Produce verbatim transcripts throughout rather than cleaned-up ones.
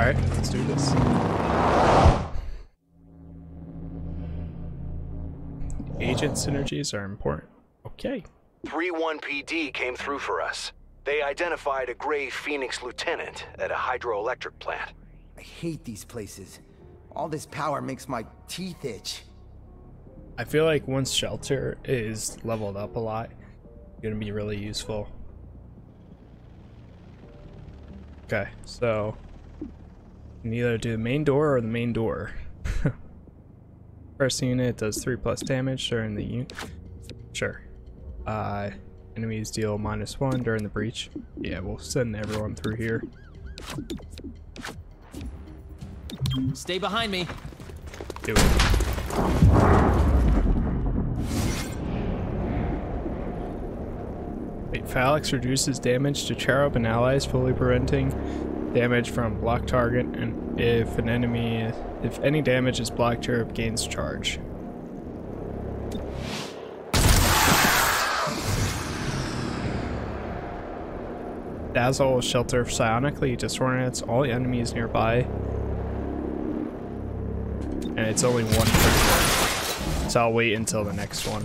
Alright, let's do this. Agent synergies are important. Okay. thirty-one P D came through for us. They identified a Gray Phoenix lieutenant at a hydroelectric plant. I hate these places. All this power makes my teeth itch. I feel like once Shelter is leveled up a lot, it's gonna be really useful. Okay, so you can either do the main door or the main door. First unit does three plus damage during the unit. Sure. Uh, enemies deal minus one during the breach. Yeah, we'll send everyone through here. Stay behind me. Do it. Wait, Phalanx reduces damage to Cherub and allies, fully preventing damage from blocked target, and if an enemy, if any damage is blocked, Cherub gains charge. Dazzle will shelter psionically, disorients all enemies nearby. And it's only one person, so I'll wait until the next one.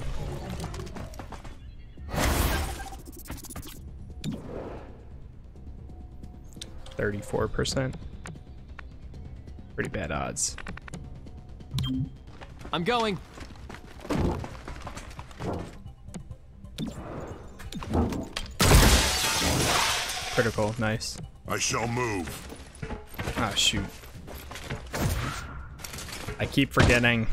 thirty-four percent. Pretty bad odds. I'm going. Critical, nice. I shall move. Ah, shoot. I keep forgetting.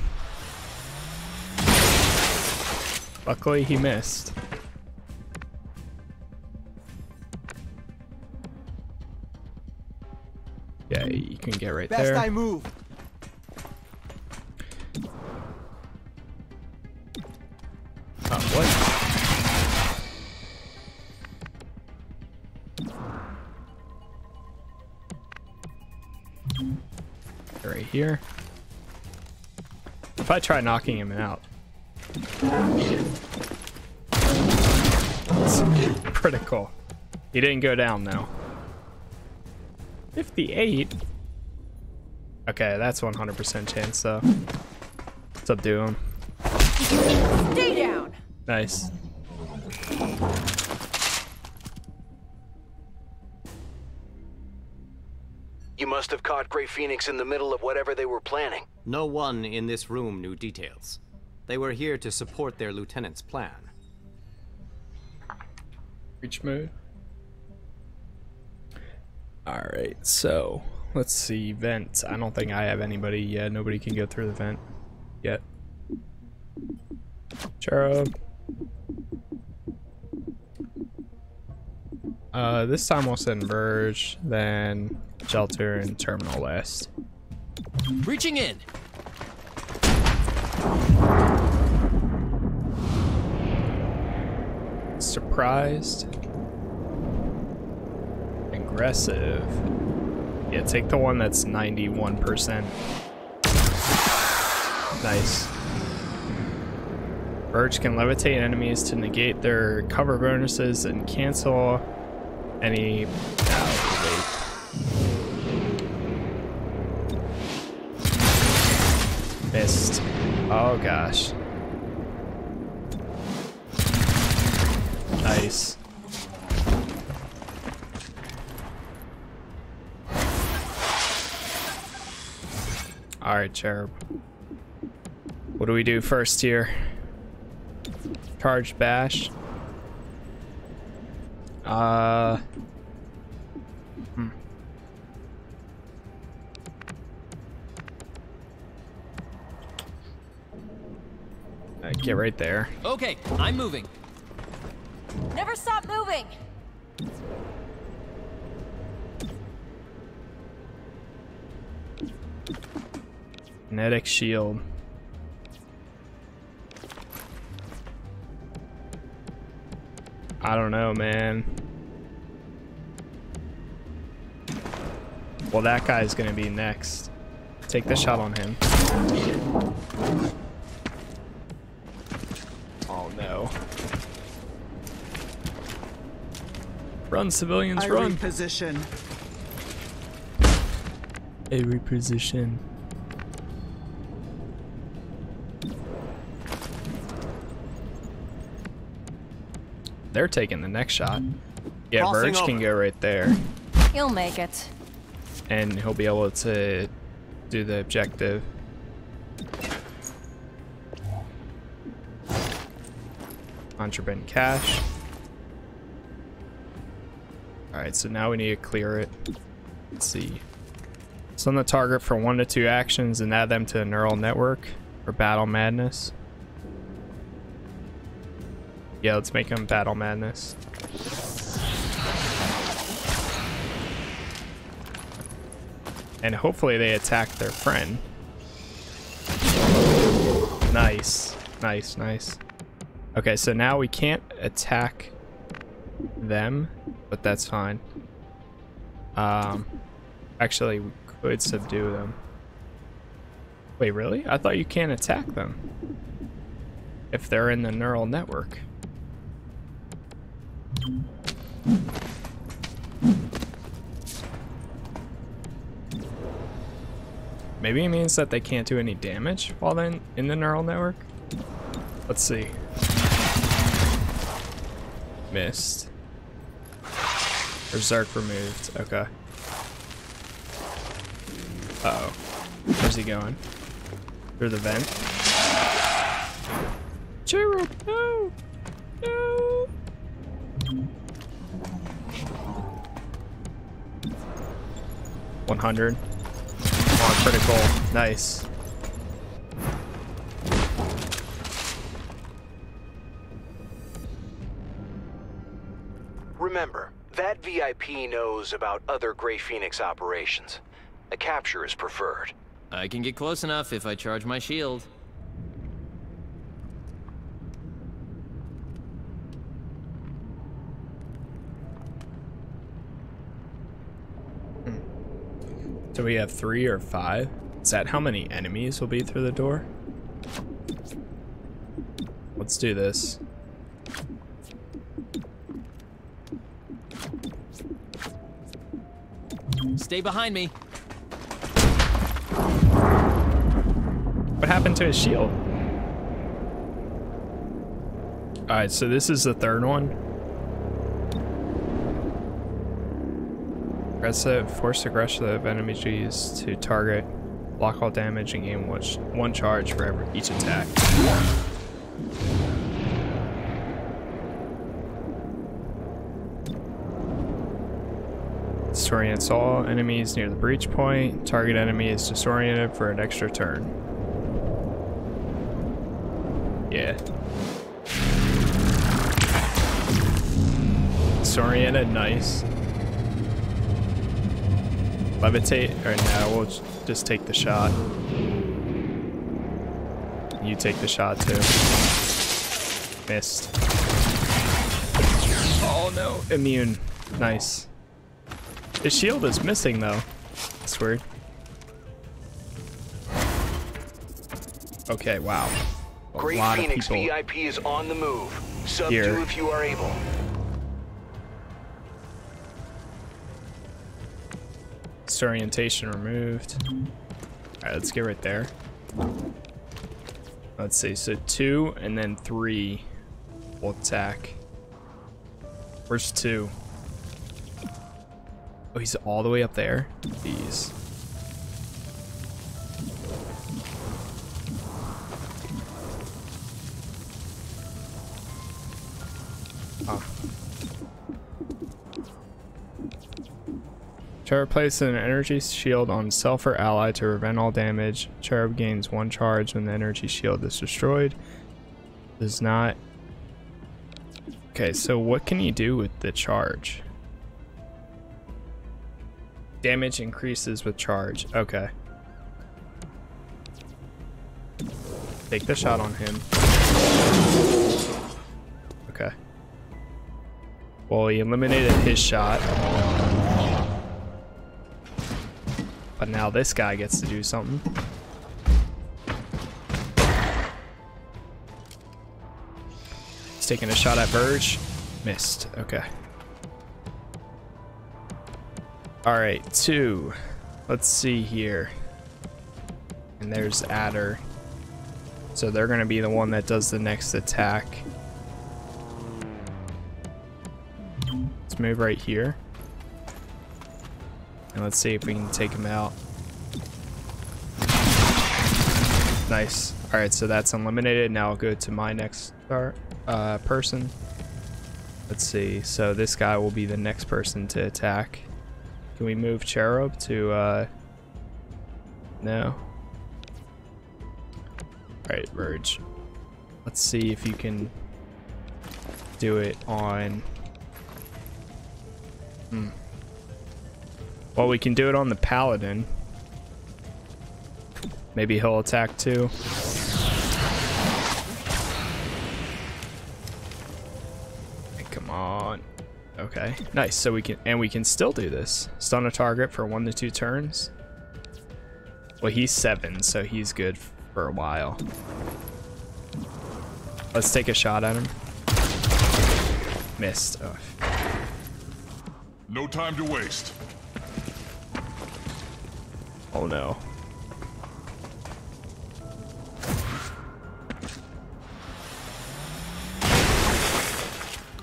Luckily, he missed. Yeah, you can get right there. Best I move. Oh, what? Right here. If I try knocking him out, it's critical. He didn't go down though. fifty-eight. Okay, that's one hundred percent chance though. Subdue him. Stay down. Nice. You must have caught Gray Phoenix in the middle of whatever they were planning. No one in this room knew details. They were here to support their lieutenant's plan. Reach mode. Alright, so let's see. Vents. I don't think I have anybody yet. Nobody can go through the vent yet. Cherub. Uh, this time we'll send Verge, then Shelter and Terminal last. Reaching in. Surprised. Aggressive. Yeah, take the one that's ninety-one percent. Nice. Verge can levitate enemies to negate their cover bonuses and cancel any. Uh, Missed. Oh gosh. Nice. All right, Cherub. What do we do first here? Charge bash. Uh. Hmm. Get right there. Okay, I'm moving. Never stop moving. Kinetic shield. I don't know, man. Well, that guy's gonna be next. Take the shot on him. No. Run, civilians, I run. Position. a reposition. They're taking the next shot. Yeah, Verge can go right there. He'll make it. And he'll be able to do the objective. Contraband cash. Alright, so now we need to clear it. Let's see. Send the target for one to two actions and add them to the neural network for battle madness. Yeah, let's make them battle madness. And hopefully they attack their friend. Nice, nice, nice. Okay, so now we can't attack them, but that's fine. Um, actually, we could subdue them. Wait, really? I thought you can't attack them if they're in the neural network. Maybe it means that they can't do any damage while then in the neural network. Let's see. Missed. Berserk removed. Okay. Uh-oh. Where's he going? Through the vent. Cherub, no! No! one hundred. Oh, critical. Nice. Remember, that V I P knows about other Gray Phoenix operations. A capture is preferred. I can get close enough if I charge my shield. So we have three or five? Is that how many enemies will be through the door? Let's do this. Stay behind me. What happened to his shield? Alright, so this is the third one. Aggressive, force aggressive enemy to use to target, block all damage, and gain one charge for every, each attack. Disorient all enemies near the breach point. Target enemy is disoriented for an extra turn. Yeah. Disoriented, nice. Levitate, or no, we'll just take the shot. You take the shot too. Missed. Oh no, immune. Nice. His shield is missing though. That's weird. Okay, wow. A Great lot Phoenix of people V I P is on the move. Sub here. Two if you are able. Orientation removed. Alright, let's get right there. Let's see, so two and then three will attack. Where's two? Oh, he's all the way up there? Jeez. Cherub places an energy shield on self or ally to prevent all damage. Cherub gains one charge when the energy shield is destroyed. Does not. Okay, so what can you do with the charge? Damage increases with charge. Okay. Take the shot on him. Okay. Well, he eliminated his shot. But now this guy gets to do something. He's taking a shot at Verge. Missed. Okay. Alright, two. Let's see here. And there's Adder. So they're going to be the one that does the next attack. Let's move right here. And let's see if we can take him out. Nice. Alright, so that's eliminated. Now I'll go to my next star, uh, person. Let's see. So this guy will be the next person to attack. Can we move Cherub to... Uh... No. Alright, Verge. Let's see if you can do it on... Hmm. Well, we can do it on the Paladin. Maybe he'll attack too. Hey, come on. Okay, nice. So we can, and we can still do this. Stun a target for one to two turns. Well, he's seven, so he's good for a while. Let's take a shot at him. Missed. Oh. No time to waste. Oh no.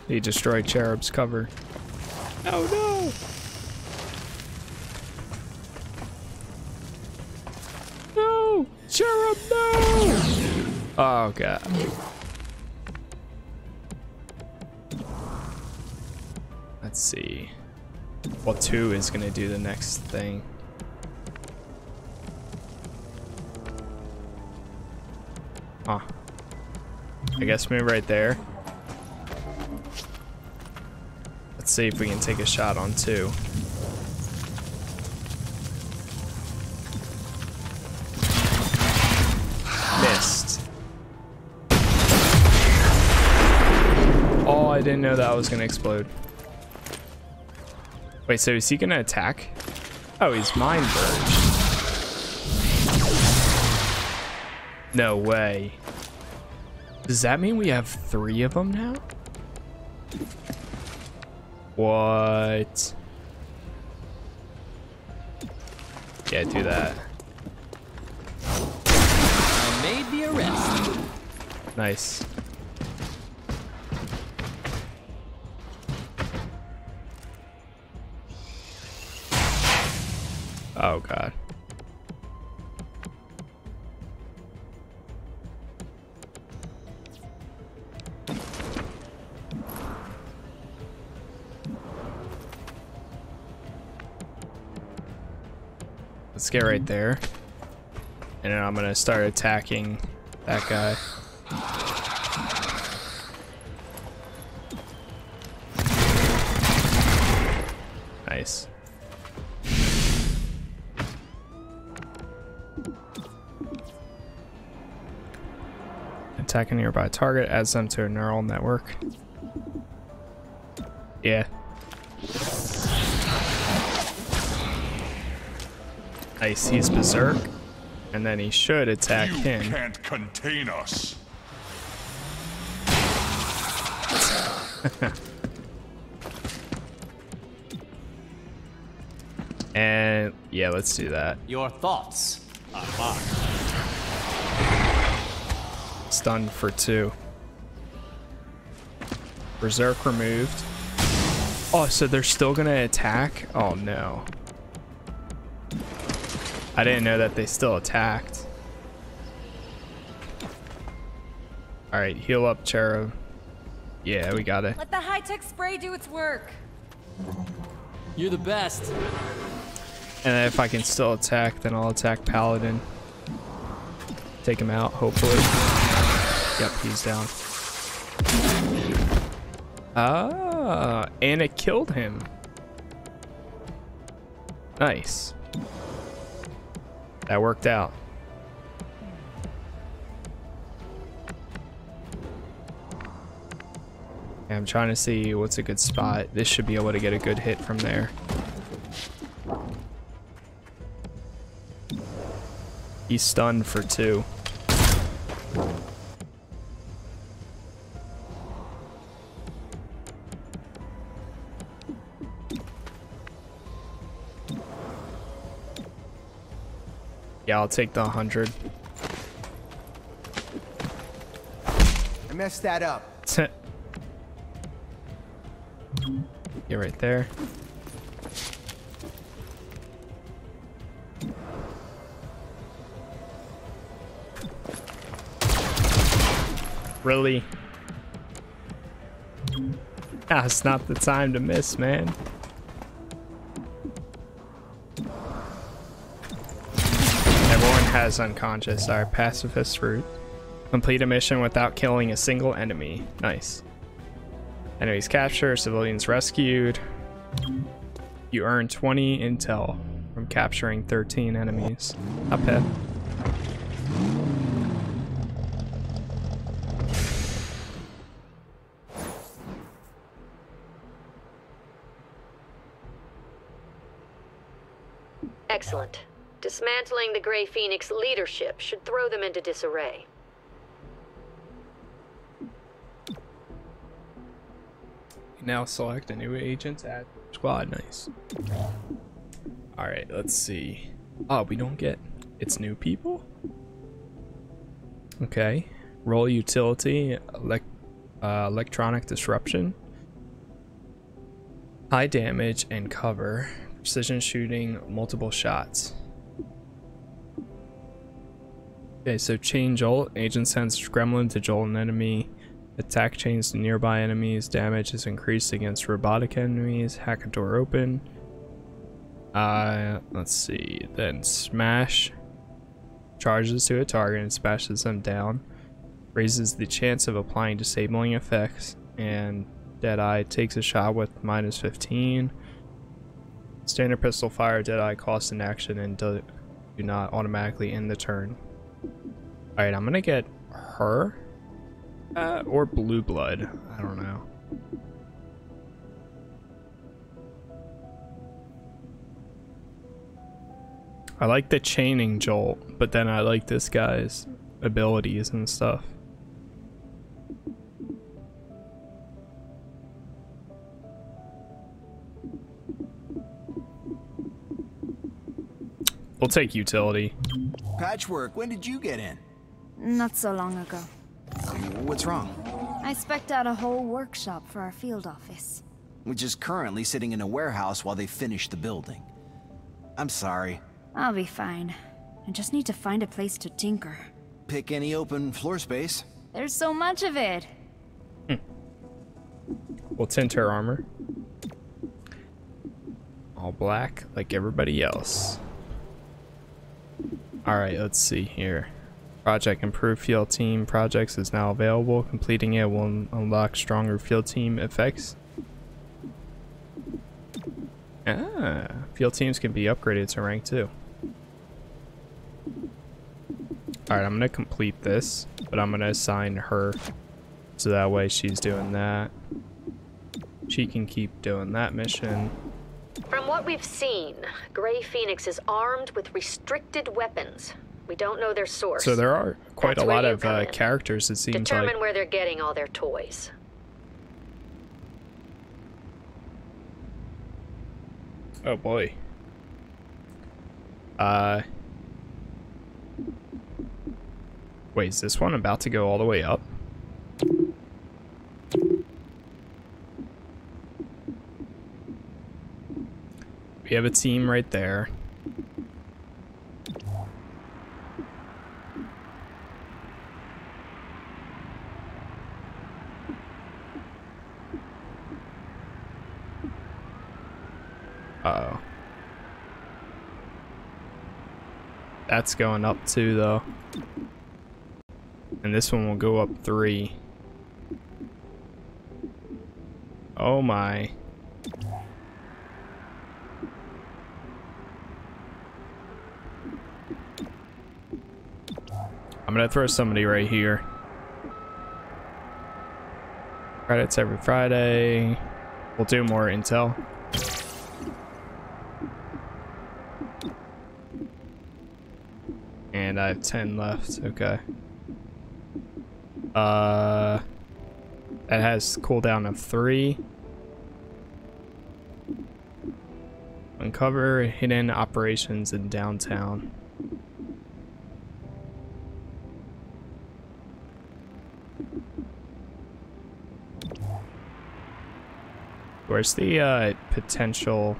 He destroyed Cherub's cover. Oh no! No! Cherub, no! Oh god. Let's see. Well, two is gonna do the next thing. Huh. I guess move right there. Let's see if we can take a shot on two. Missed. Oh, I didn't know that was gonna explode. Wait, so is he gonna attack? Oh, he's mind Verge. No way. Does that mean we have three of them now? What? Yeah, do that. I made the arrest. Nice. Oh god. Let's get right there, and then I'm gonna start attacking that guy. Nice. Attack a nearby target, adds them to a neural network. Yeah. Nice, he's berserk, and then he should attack you him. You can't contain us. And yeah, let's do that. Your thoughts are mine. Stunned for two. Berserk removed. Oh, so they're still gonna attack? Oh no. I didn't know that they still attacked. All right, heal up, Cherub. Yeah, we got it. Let the high-tech spray do its work. You're the best. And if I can still attack, then I'll attack Paladin. Take him out, hopefully. Yep, he's down. Ah, and it killed him. Nice. That worked out. Yeah, I'm trying to see what's a good spot. This should be able to get a good hit from there. He's stunned for two. Yeah, I'll take the one hundred. I messed that up. Get right there. Really? Ah, it's not the time to miss, man. Everyone has unconscious our pacifist route. Complete a mission without killing a single enemy. Nice. Enemies captured, civilians rescued. You earn twenty intel from capturing thirteen enemies. Up ahead. Excellent. Dismantling the Gray Phoenix leadership should throw them into disarray. Now select a new agent, add squad. Nice. All right, let's see. Oh, we don't get it's new people. Okay, roll utility, elect, uh, electronic disruption, high damage and cover, precision shooting, multiple shots. Okay, so chain jolt, agent sends gremlin to jolt an enemy. Attack chains to nearby enemies. Damage is increased against robotic enemies. Hack a door open. Uh, let's see. Then smash charges to a target and smashes them down. Raises the chance of applying disabling effects. And Deadeye takes a shot with minus fifteen. Standard pistol fire. Deadeye costs an action and do, do not automatically end the turn. Alright, I'm gonna get her. Uh, or blue blood. I don't know. I like the chaining jolt, but then I like this guy's abilities and stuff. We'll take utility. Patchwork, when did you get in? Not so long ago. What's wrong? I spec'd out a whole workshop for our field office. Which is currently sitting in a warehouse while they finish the building. I'm sorry. I'll be fine. I just need to find a place to tinker. Pick any open floor space. There's so much of it. Hmm. We'll tint her armor. All black, like everybody else. Alright, let's see here. Project Improved Field Team Projects is now available. Completing it will unlock stronger field team effects. Ah, field teams can be upgraded to rank two. Alright, I'm going to complete this, but I'm going to assign her. So that way she's doing that. She can keep doing that mission. From what we've seen, Gray Phoenix is armed with restricted weapons. We don't know their source. So there are quite That's a lot of uh, characters, it seems Determine like. Determine where they're getting all their toys. Oh boy. Uh. Wait, is this one about to go all the way up? We have a team right there. Uh-oh. That's going up two, though. And this one will go up three. Oh, my. I'm gonna throw somebody right here. Credits every Friday. We'll do more intel. And I have ten left. Okay. Uh, that has cooldown of three. Uncover hidden operations in downtown. Where's the uh, potential?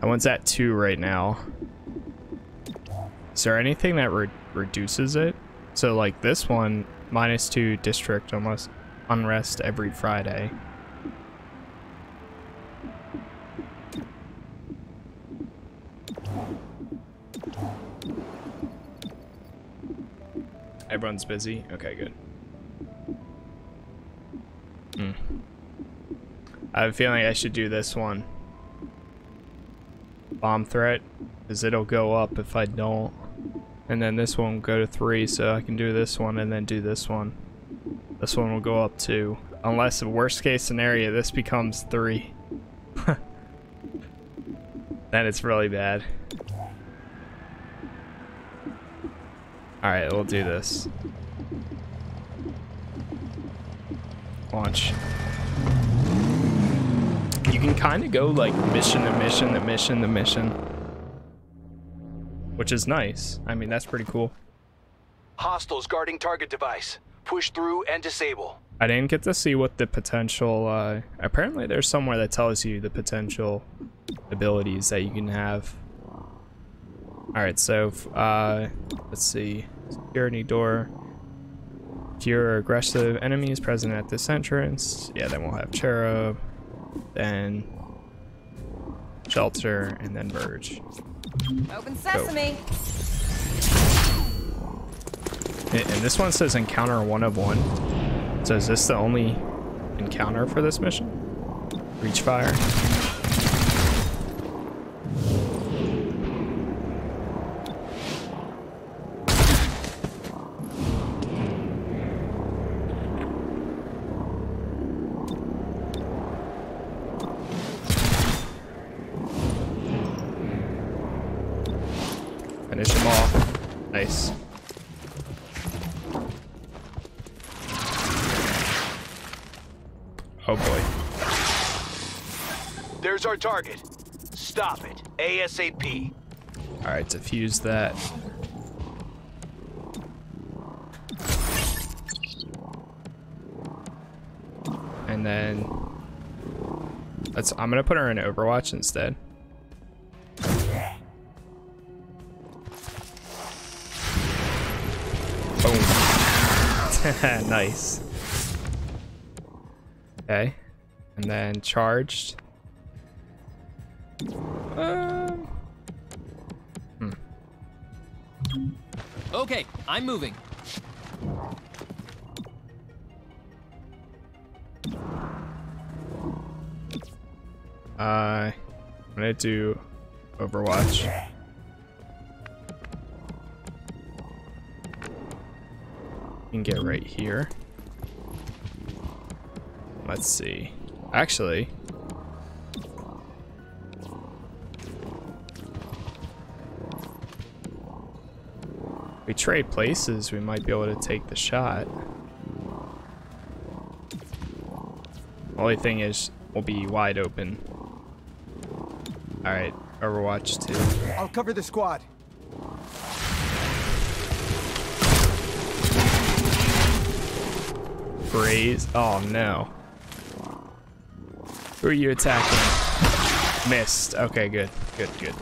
That one's at two right now. Is there anything that re reduces it? So like this one, minus two district unless unrest every Friday. Everyone's busy? Okay, good. Mm. I have a feeling I should do this one. Bomb threat, because it'll go up if I don't. And then this one will go to three, so I can do this one and then do this one. This one will go up two. Unless the worst case scenario, this becomes three. Then it's really bad. Alright, we'll do this. Launch. You can kind of go like mission to mission to mission to mission. Which is nice. I mean, that's pretty cool. Hostiles guarding target device. Push through and disable. I didn't get to see what the potential... Uh, apparently there's somewhere that tells you the potential abilities that you can have. Alright, so, uh, let's see, security door, if you're aggressive enemies present at this entrance, yeah, then we'll have Cherub, then Shelter, and then Verge. Open sesame! Go. And this one says encounter one of one, so is this the only encounter for this mission? Reach fire. Target. Stop it. ASAP. Alright, defuse that. And then let's I'm gonna put her in Overwatch instead. Boom. Nice. Okay. And then charged. Uh, hmm. Okay, I'm moving. Uh, I'm gonna do Overwatch. You can get right here. Let's see. Actually. We trade places, we might be able to take the shot. Only thing is, we'll be wide open. Alright, Overwatch two. I'll cover the squad. Freeze. Oh no. Who are you attacking? Missed. Okay, good. Good, good.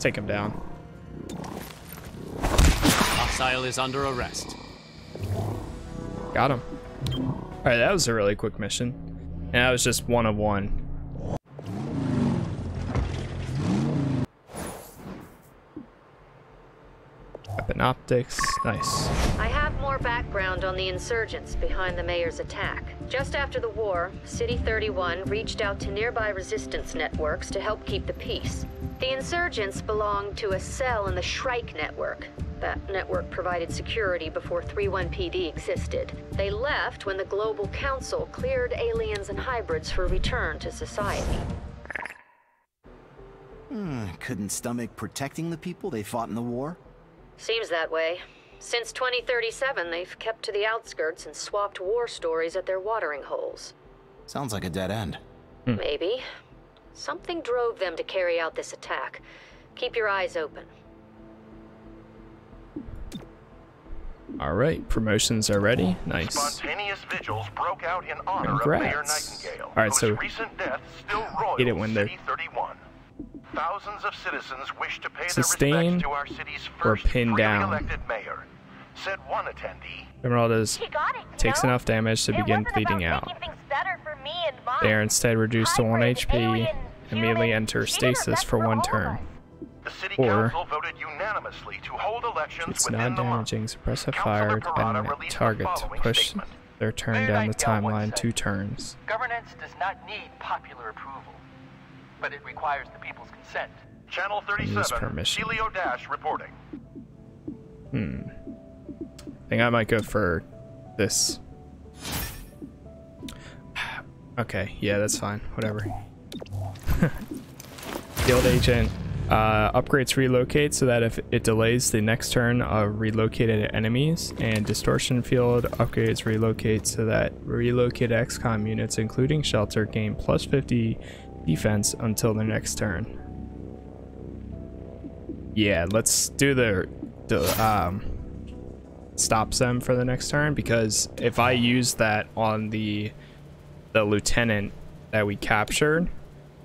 Take him down. Hostile is under arrest. Got him. All right, that was a really quick mission. And that was just one of one. Weapon optics, nice. I have more background on the insurgents behind the mayor's attack. Just after the war, City thirty-one reached out to nearby resistance networks to help keep the peace. The insurgents belonged to a cell in the Shrike network. That network provided security before thirty-one P D existed. They left when the Global Council cleared aliens and hybrids for return to society. Hmm, couldn't stomach protecting the people they fought in the war? Seems that way. Since twenty thirty-seven, they've kept to the outskirts and swapped war stories at their watering holes. Sounds like a dead end. Hmm. Maybe. Something drove them to carry out this attack. Keep your eyes open. All right, promotions are ready. Nice. Spontaneous vigils broke out in honor Congrats. of Mayor Nightingale. All right, so recent death still royals get it when they're thirty-one. Thousands of citizens wish to pay sustain their respects to our city's first or pin down. Mayor. Said one attendee. Terminal does it, takes no? enough damage to it begin bleeding out. They are instead reduced to one H P and immediately enter stasis for one turn. The city or, council voted unanimously to hold elections within the month. Suppressive fire dependent on target to push statement. their turn Mayor down the timeline two turns. Governance does not need popular approval, but it requires the people's consent. Channel thirty-seven, Celio Dash reporting. Hmm. I think I might go for this. Okay, yeah, that's fine. Whatever. Guild agent. Uh, upgrades relocate so that if it delays the next turn of relocated enemies, and distortion field upgrades relocate so that relocated X COM units including shelter gain plus fifty defense until their next turn. Yeah, let's do the, the um, stops them for the next turn, because if I use that on the the lieutenant that we captured,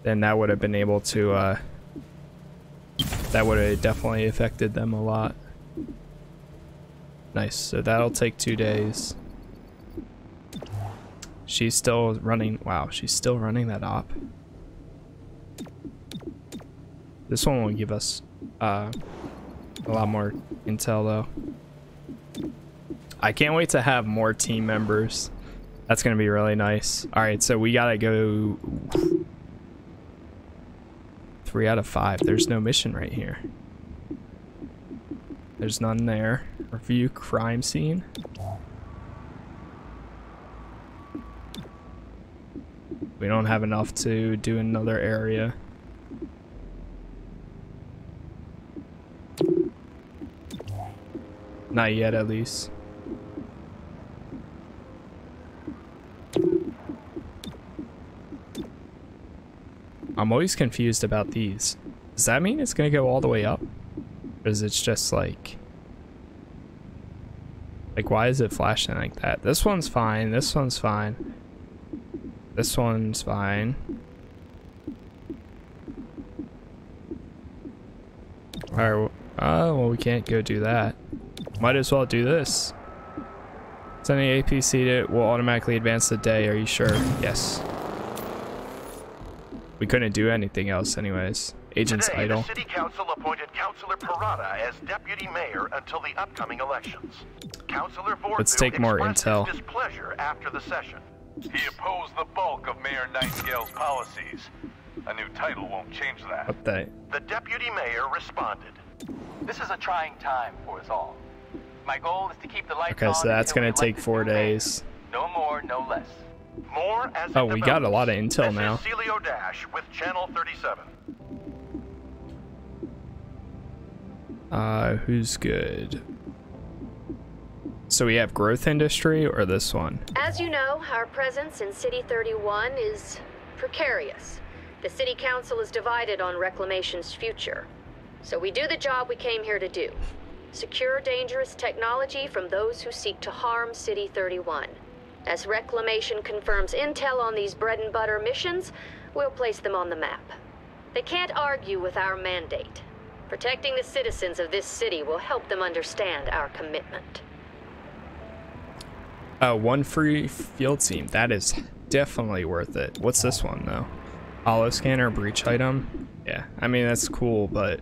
then that would have been able to uh, that would have definitely affected them a lot. Nice, so that'll take two days. She's still running, wow, she's still running that op. This one will give us uh, a lot more intel though. I can't wait to have more team members. That's gonna be really nice. All right, so we gotta go. Three out of five. There's no mission right here. There's none there. Review crime scene. We don't have enough to do another area. Not yet, at least. I'm always confused about these. Does that mean it's gonna go all the way up? Or is it just like... Like, why is it flashing like that? This one's fine, this one's fine. This one's fine. Alright, oh, well we can't go do that. Might as well do this. Sending A P seated will automatically advance the day, are you sure? Yes. We couldn't do anything else anyways. Agent's Today, idle. The City Council appointed Councilor Parada as deputy mayor until the upcoming elections. Councilor Let's take more intel. Displeasure after the session. He opposed the bulk of Mayor Nightingale's policies. A new title won't change that. Update. The deputy mayor responded. This is a trying time for us all. My goal is to keep the lights okay, on. Okay, so that's going to take four days. No more, no less. More as oh, we got a lot of intel now. Celio Dash with Channel thirty-seven. Uh, who's good? So we have growth industry or this one? As you know, our presence in City thirty-one is precarious. The City Council is divided on Reclamation's future. So we do the job we came here to do. Secure dangerous technology from those who seek to harm City thirty-one. As Reclamation confirms intel on these bread-and-butter missions, we'll place them on the map. They can't argue with our mandate. Protecting the citizens of this city will help them understand our commitment. Uh, one free field team. That is definitely worth it. What's this one, though? Hollow scanner, breach item? Yeah, I mean, that's cool, but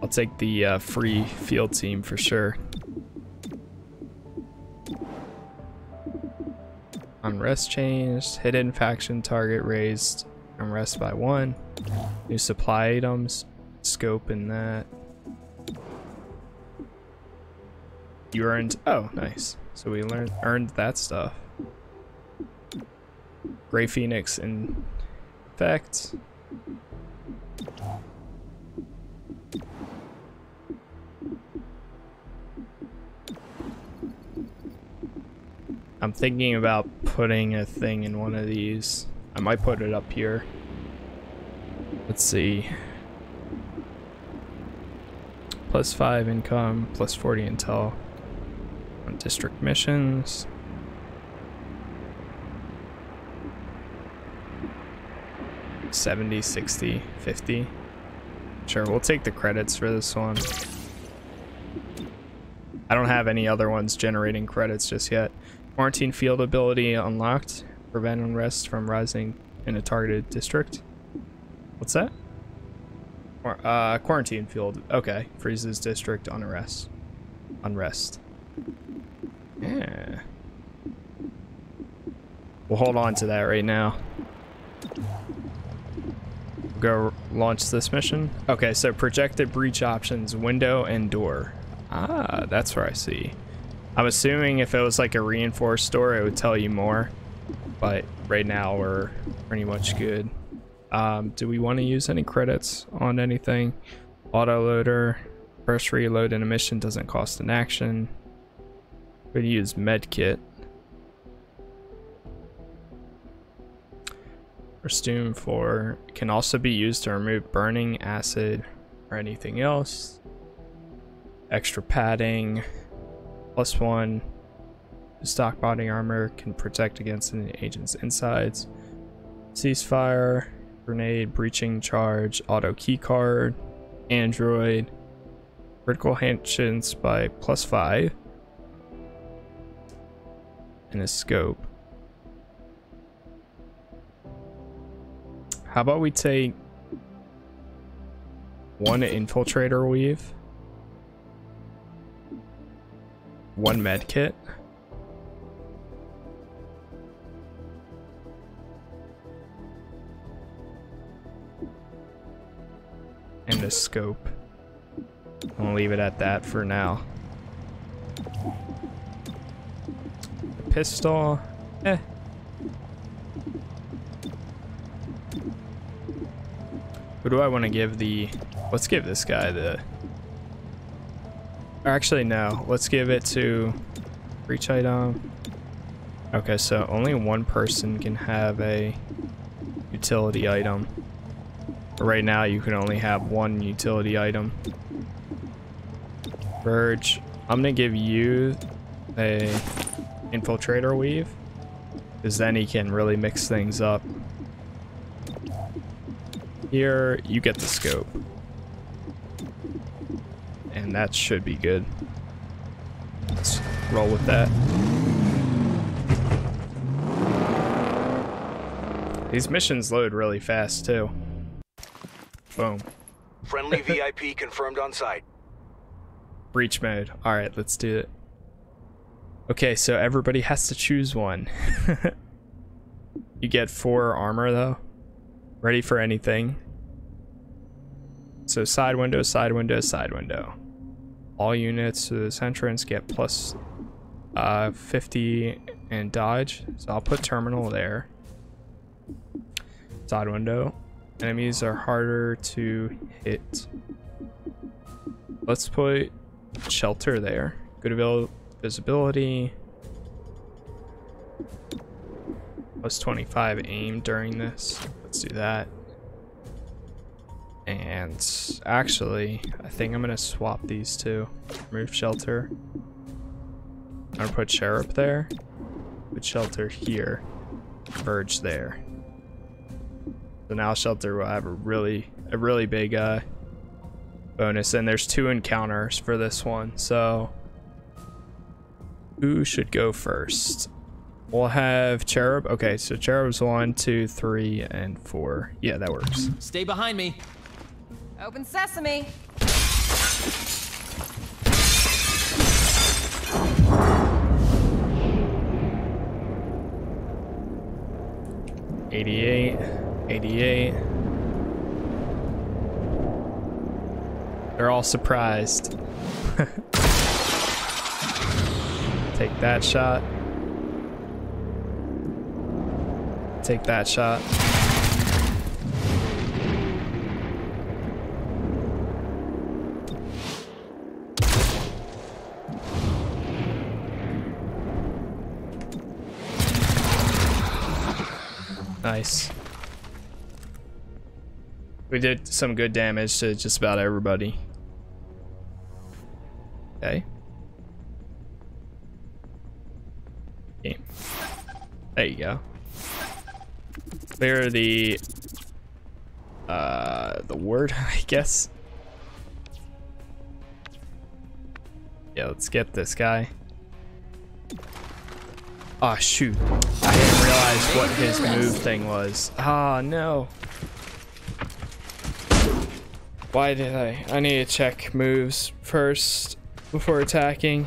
I'll take the uh, free field team for sure. Unrest changed, hidden faction target raised, unrest by one, new supply items, scope in that. You earned, oh nice, so we learned earned that stuff. Gray Phoenix in effect. I'm thinking about putting a thing in one of these. I might put it up here. Let's see. Plus five income, plus forty intel. District missions. seventy, sixty, fifty. Sure, we'll take the credits for this one. I don't have any other ones generating credits just yet. Quarantine field ability unlocked. Prevent unrest from rising in a targeted district. What's that? Uh, quarantine field. Okay. Freezes district on arrest. Unrest. Yeah. We'll hold on to that right now. Go launch this mission. Okay, so projected breach options, window and door. Ah, that's where I see. I'm assuming if it was like a reinforced door, it would tell you more. But right now we're pretty much good. Um, do we want to use any credits on anything? Autoloader, first reload in a mission doesn't cost an action. We'd use medkit. Restoom for can also be used to remove burning, acid, or anything else. Extra padding, plus one. Stock body armor can protect against an agent's insides. Ceasefire, grenade, breaching charge, auto keycard, android. Critical hand chance by plus five. And a scope. How about we take one infiltrator weave, one med kit, and a scope. I'll leave it at that for now. A pistol, eh. Who do I want to give the... Let's give this guy the... Or actually, no. Let's give it to... Breach item. Okay, so only one person can have a utility item. Right now, you can only have one utility item. Verge. I'm going to give you a infiltrator weave. Because then he can really mix things up. Here, you get the scope. And that should be good. Let's roll with that. These missions load really fast, too. Boom. Friendly V I P confirmed on site. Breach mode. Alright, let's do it. Okay, so everybody has to choose one. You get four armor, though. Ready for anything. So side window, side window, side window. All units to this entrance get plus uh, fifty and dodge. So I'll put terminal there. Side window. Enemies are harder to hit. Let's put shelter there. Good visibility. Plus twenty-five aim during this. Let's do that. And actually, I think I'm gonna swap these two. Remove shelter. I'm gonna put Cherub there. Put shelter here. Verge there. So now shelter will have a really, a really big uh, bonus. And there's two encounters for this one. So who should go first? We'll have Cherub. Okay, so Cherub's one, two, three, and four. Yeah, that works. Stay behind me. Open sesame. eighty-eight, eighty-eight. They're all surprised. Take that shot. Take that shot. Nice. We did some good damage to just about everybody. Okay. game. There you go. Clear the uh the word, I guess. Yeah, let's get this guy. Ah, oh, shoot. I didn't realize what his move thing was. Ah, oh, no. Why did I? I need to check moves first before attacking.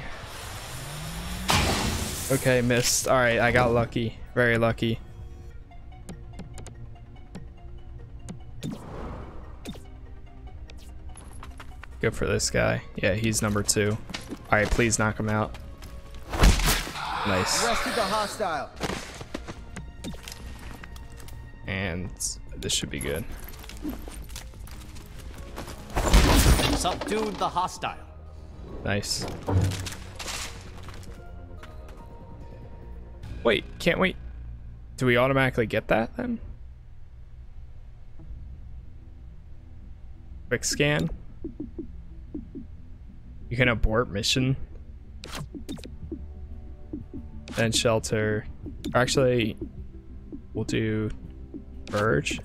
Okay, missed. Alright, I got lucky. Very lucky. Good for this guy. Yeah, he's number two. Alright, please knock him out. Nice. Arrested the hostile. And this should be good. Subdued the hostile. Nice. Wait, can't we? Do we automatically get that then? Quick scan. You can abort mission. Then shelter. Actually, we'll do Verge.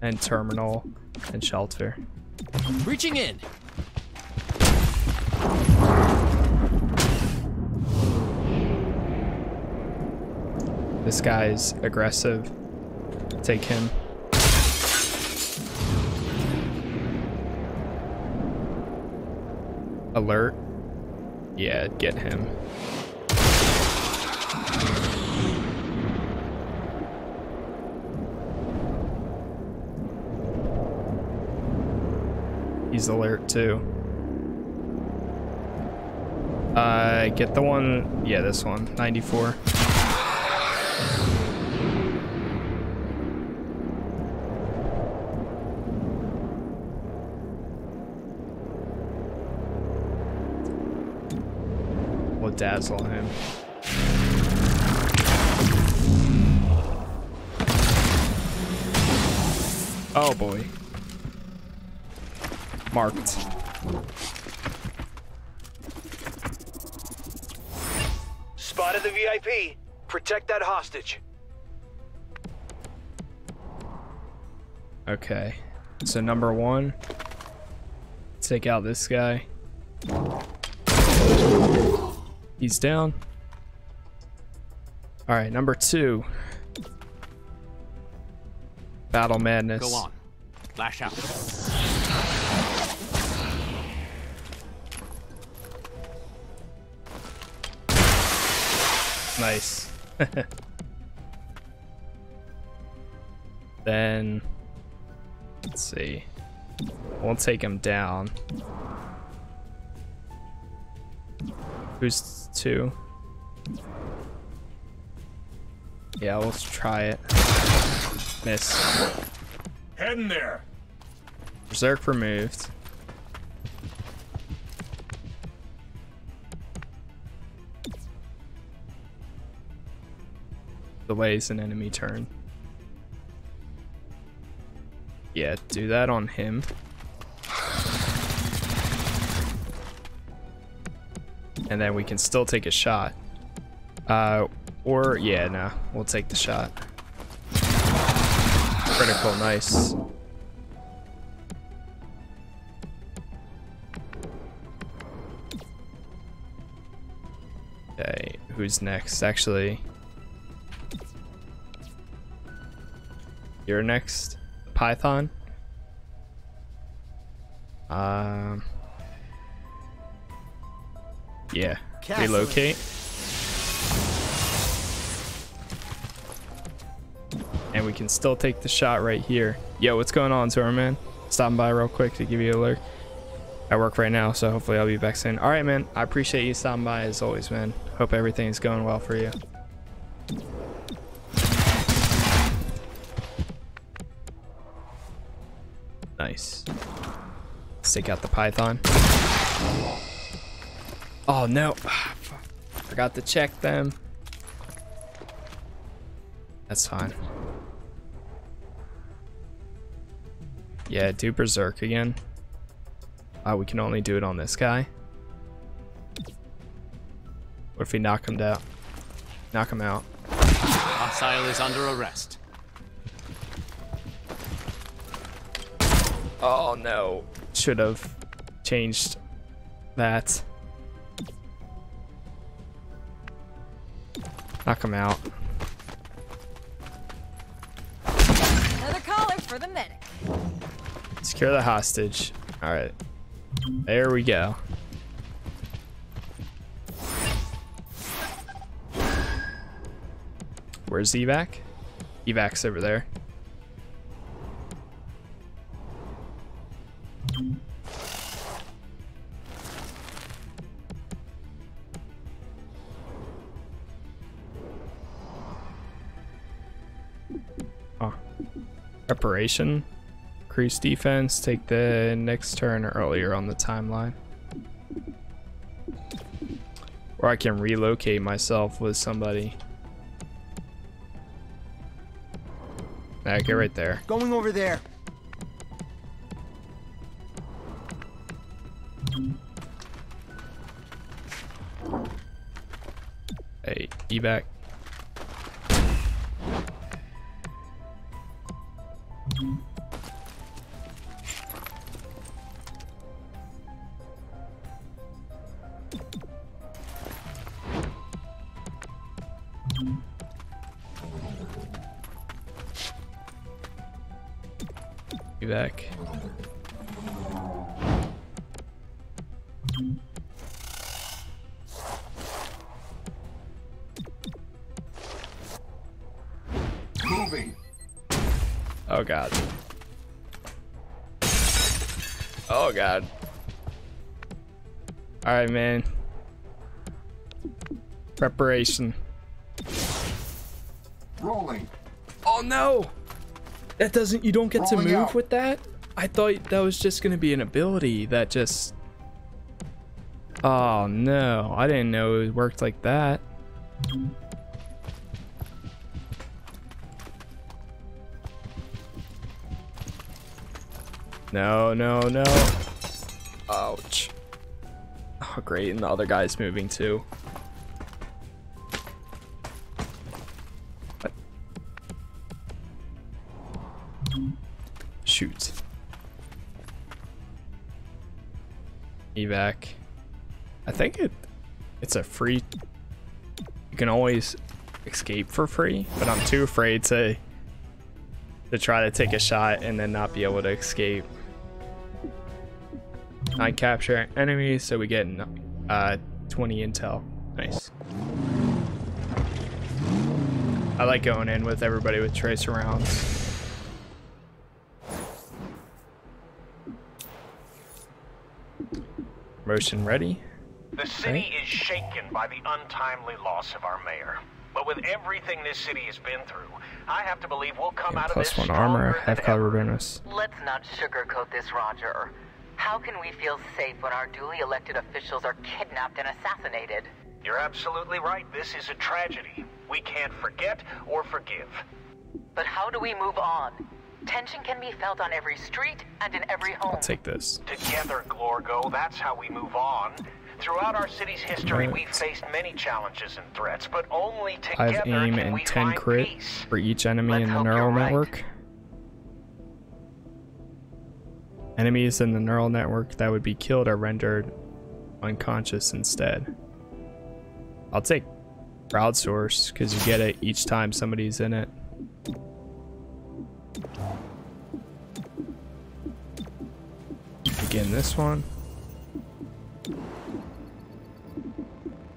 And terminal. And shelter. Reaching in. This guy's aggressive. Take him. Alert. Yeah, get him. He's alert too. Uh, get the one. Yeah, this one. ninety-four. We'll dazzle him. Oh boy. Marked. Spotted the V I P. Protect that hostage. Okay. So number one. Take out this guy. He's down. Alright, number two. Battle madness. Go on. Lash out. Nice. Then, let's see. We'll take him down. Who's two? Yeah, let's try it. Miss. Head in there. Berserk removed. Delays an enemy turn. Yeah, do that on him. And then we can still take a shot. Uh, or, yeah, nah, we'll take the shot. Critical, nice. Okay, who's next? Actually... You're next, Python. Um. Yeah. Relocate. And we can still take the shot right here. Yo, what's going on, Zora, man? Stopping by real quick to give you a alert. I work right now, so hopefully I'll be back soon. All right, man. I appreciate you stopping by as always, man. Hope everything's going well for you. Nice. Let's take out the Python. Oh no. Forgot to check them. That's fine. Yeah, do Berserk again. Uh, we can only do it on this guy. Or if we knock him down. Knock him out. Hostile is under arrest. Oh no. Should have changed that. Knock him out. Another collar for the medic. Secure the hostage. Alright. There we go. Where's the evac? Evac's over there. Oh. Preparation. Increase defense. Take the next turn earlier on the timeline. Or I can relocate myself with somebody. Alright, get right there. Going over there. Hey, evac. Back. Moving. Oh god. Oh god. All right, man. Preparation. Rolling. Oh no. That doesn't, you don't get Rolling to move out. With that? I thought that was just gonna be an ability that just... Oh no, I didn't know it worked like that. No, no, no. Ouch. Oh great, and the other guy's moving too. Shoot. Evac. I think it it's a free, you can always escape for free, but I'm too afraid to to try to take a shot and then not be able to escape. I capture enemies, so we get uh twenty intel. Nice. I like going in with everybody with tracer rounds. Motion ready. The city is shaken by the untimely loss of our mayor. But with everything this city has been through, I have to believe we'll come yeah, out of this stronger than ever. Plus one armor, half cover bonus. Let's not sugarcoat this, Roger. How can we feel safe when our duly elected officials are kidnapped and assassinated? You're absolutely right. This is a tragedy. We can't forget or forgive. But how do we move on? Tension can be felt on every street and in every home. I'll take this. Together, Glorgo, that's how we move on. Throughout our city's history, right. We've faced many challenges and threats, but only together I've aim can and we ten find crit peace. For each enemy Let's in the neural network. Right. Enemies in the neural network that would be killed are rendered unconscious instead. I'll take crowdsource because you get it each time somebody's in it. Again, this one.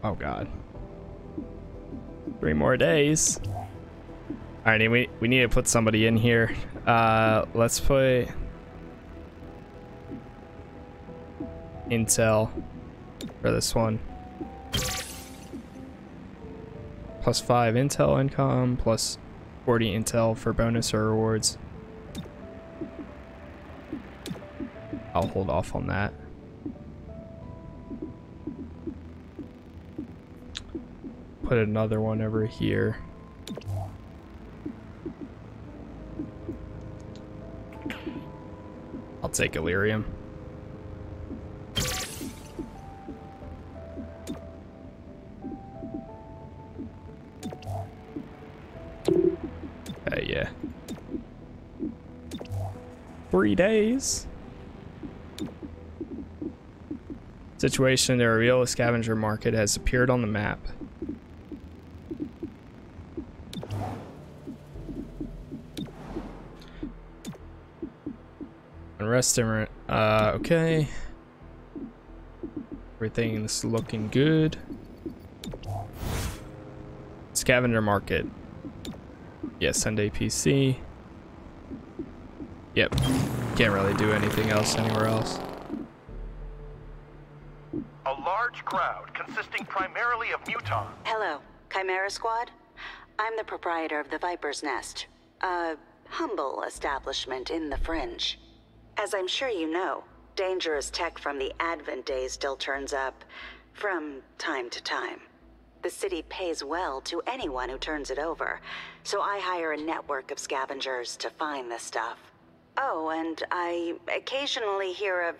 Oh god. Three more days. Alright, anyway, we need to put somebody in here. Uh, let's put Intel for this one. Plus five Intel income, plus forty Intel for bonus or rewards. I'll hold off on that. Put another one over here. I'll take Illyrium. three days. Situation, the Aureola scavenger market has appeared on the map. Restaurant, uh, okay. Everything's looking good. Scavenger market. Yeah, Sunday P C. Yep. Can't really do anything else anywhere else. A large crowd consisting primarily of Mutons. Hello, Chimera Squad. I'm the proprietor of the Viper's Nest, a humble establishment in the fringe. As I'm sure you know, dangerous tech from the Advent days still turns up from time to time. The city pays well to anyone who turns it over, so I hire a network of scavengers to find this stuff. Oh, and I occasionally hear of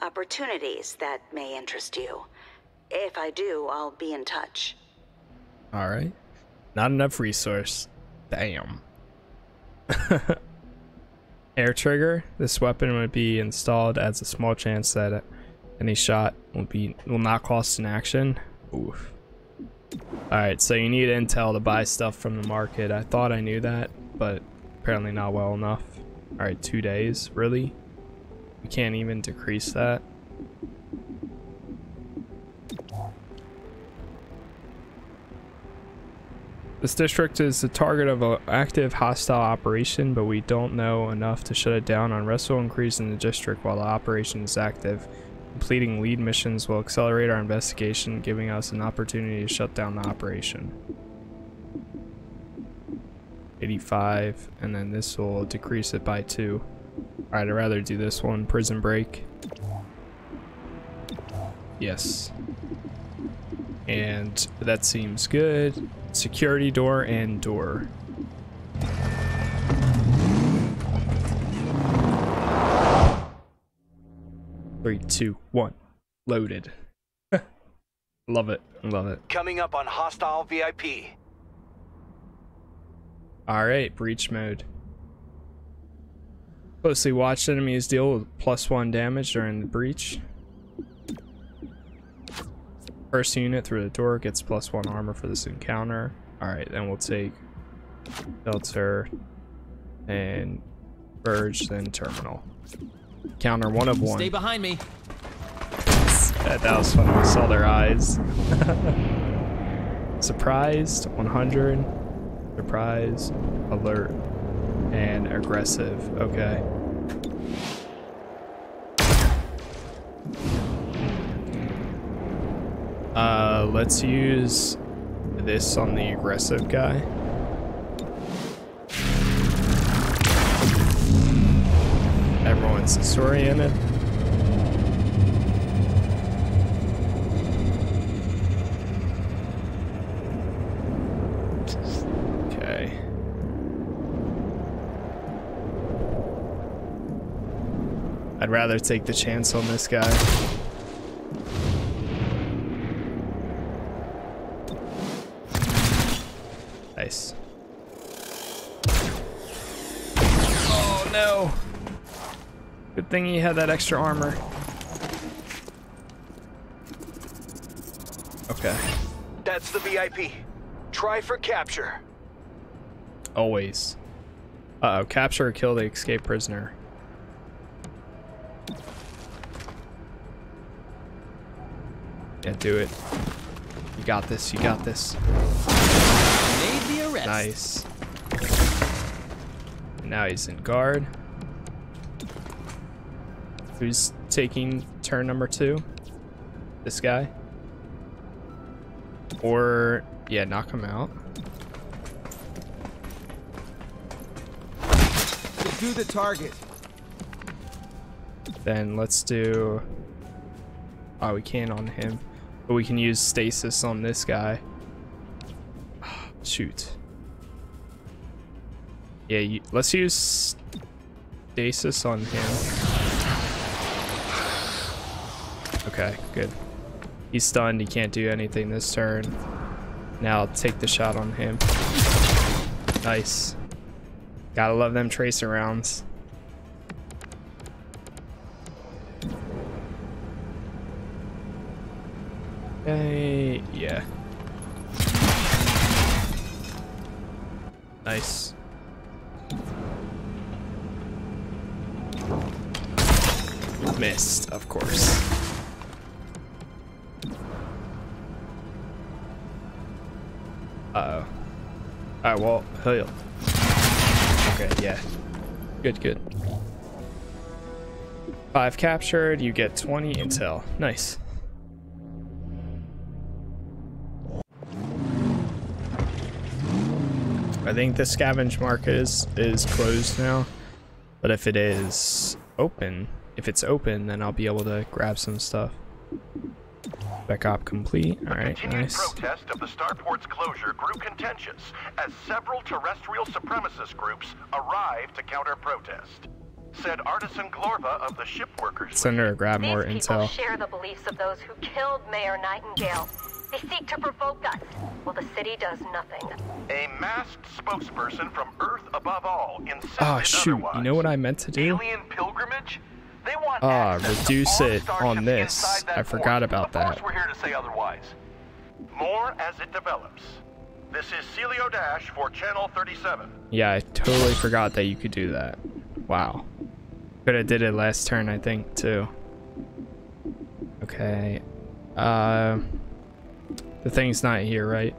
opportunities that may interest you. If I do, I'll be in touch. All right. Not enough resource. Damn. Air trigger. This weapon would be installed as a small chance that any shot will be will not cost an action. Oof. Alright, so you need intel to buy stuff from the market. I thought I knew that, but apparently not well enough. Alright, two days, really? We can't even decrease that. This district is the target of an active hostile operation, but we don't know enough to shut it down. Unrest will increase in the district while the operation is active. Completing lead missions will accelerate our investigation, giving us an opportunity to shut down the operation. eighty-five, and then this will decrease it by two. Alright, I'd rather do this one. Prison break. Yes. And that seems good. Security door and door. Three, two, one. Loaded. Love it. Love it. Coming up on hostile V I P. Alright, breach mode. Closely watched enemies deal with plus one damage during the breach. First unit through the door gets plus one armor for this encounter. Alright, then we'll take Shelter and Verge, then Terminal. Counter one of one. Stay behind me. That, that was funny. We saw their eyes. Surprised, one hundred. Surprise, alert, and aggressive. Okay. Uh, let's use this on the aggressive guy. Everyone's disoriented. Okay. I'd rather take the chance on this guy. Oh no! Good thing he had that extra armor. Okay. That's the V I P. Try for capture. Always. Uh oh, capture or kill the escaped prisoner. Yeah, do it. You got this, you got this. Nice. And now he's in guard. Who's taking turn number two? This guy. Or yeah, knock him out. Do the target. Then let's do. Oh, we can't on him, but we can use stasis on this guy. Shoot. Yeah, you, let's use stasis on him. Okay, good. He's stunned. He can't do anything this turn. Now I'll take the shot on him. Nice. Gotta love them tracer rounds. Okay, yeah. Nice. Missed, of course. Uh-oh. Alright, well, heal. Okay, yeah. Good, good. Five captured, you get twenty intel. Nice. I think the scavenge market is, is closed now, but if it is open, if it's open, then I'll be able to grab some stuff. Spec op complete. All right, continued nice. Protest of the starport's closure grew contentious as several terrestrial supremacist groups arrived to counter protest. Said Artisan Glorva of the Shipworkers. Send her a grab more intel. These people share the beliefs of those who killed Mayor Nightingale. They seek to provoke us, while the city does nothing. A masked spokesperson from Earth above all insisted otherwise. Oh shoot, you know what I meant to do? Alien pilgrimage? They want ah, reduce it on this. I forgot about that. Of course we're here to say otherwise. More as it develops. This is Celio Dash for Channel thirty-seven. Yeah, I totally forgot that you could do that. Wow. Could have did it last turn, I think, too. Okay. Uh... The thing's not here, right?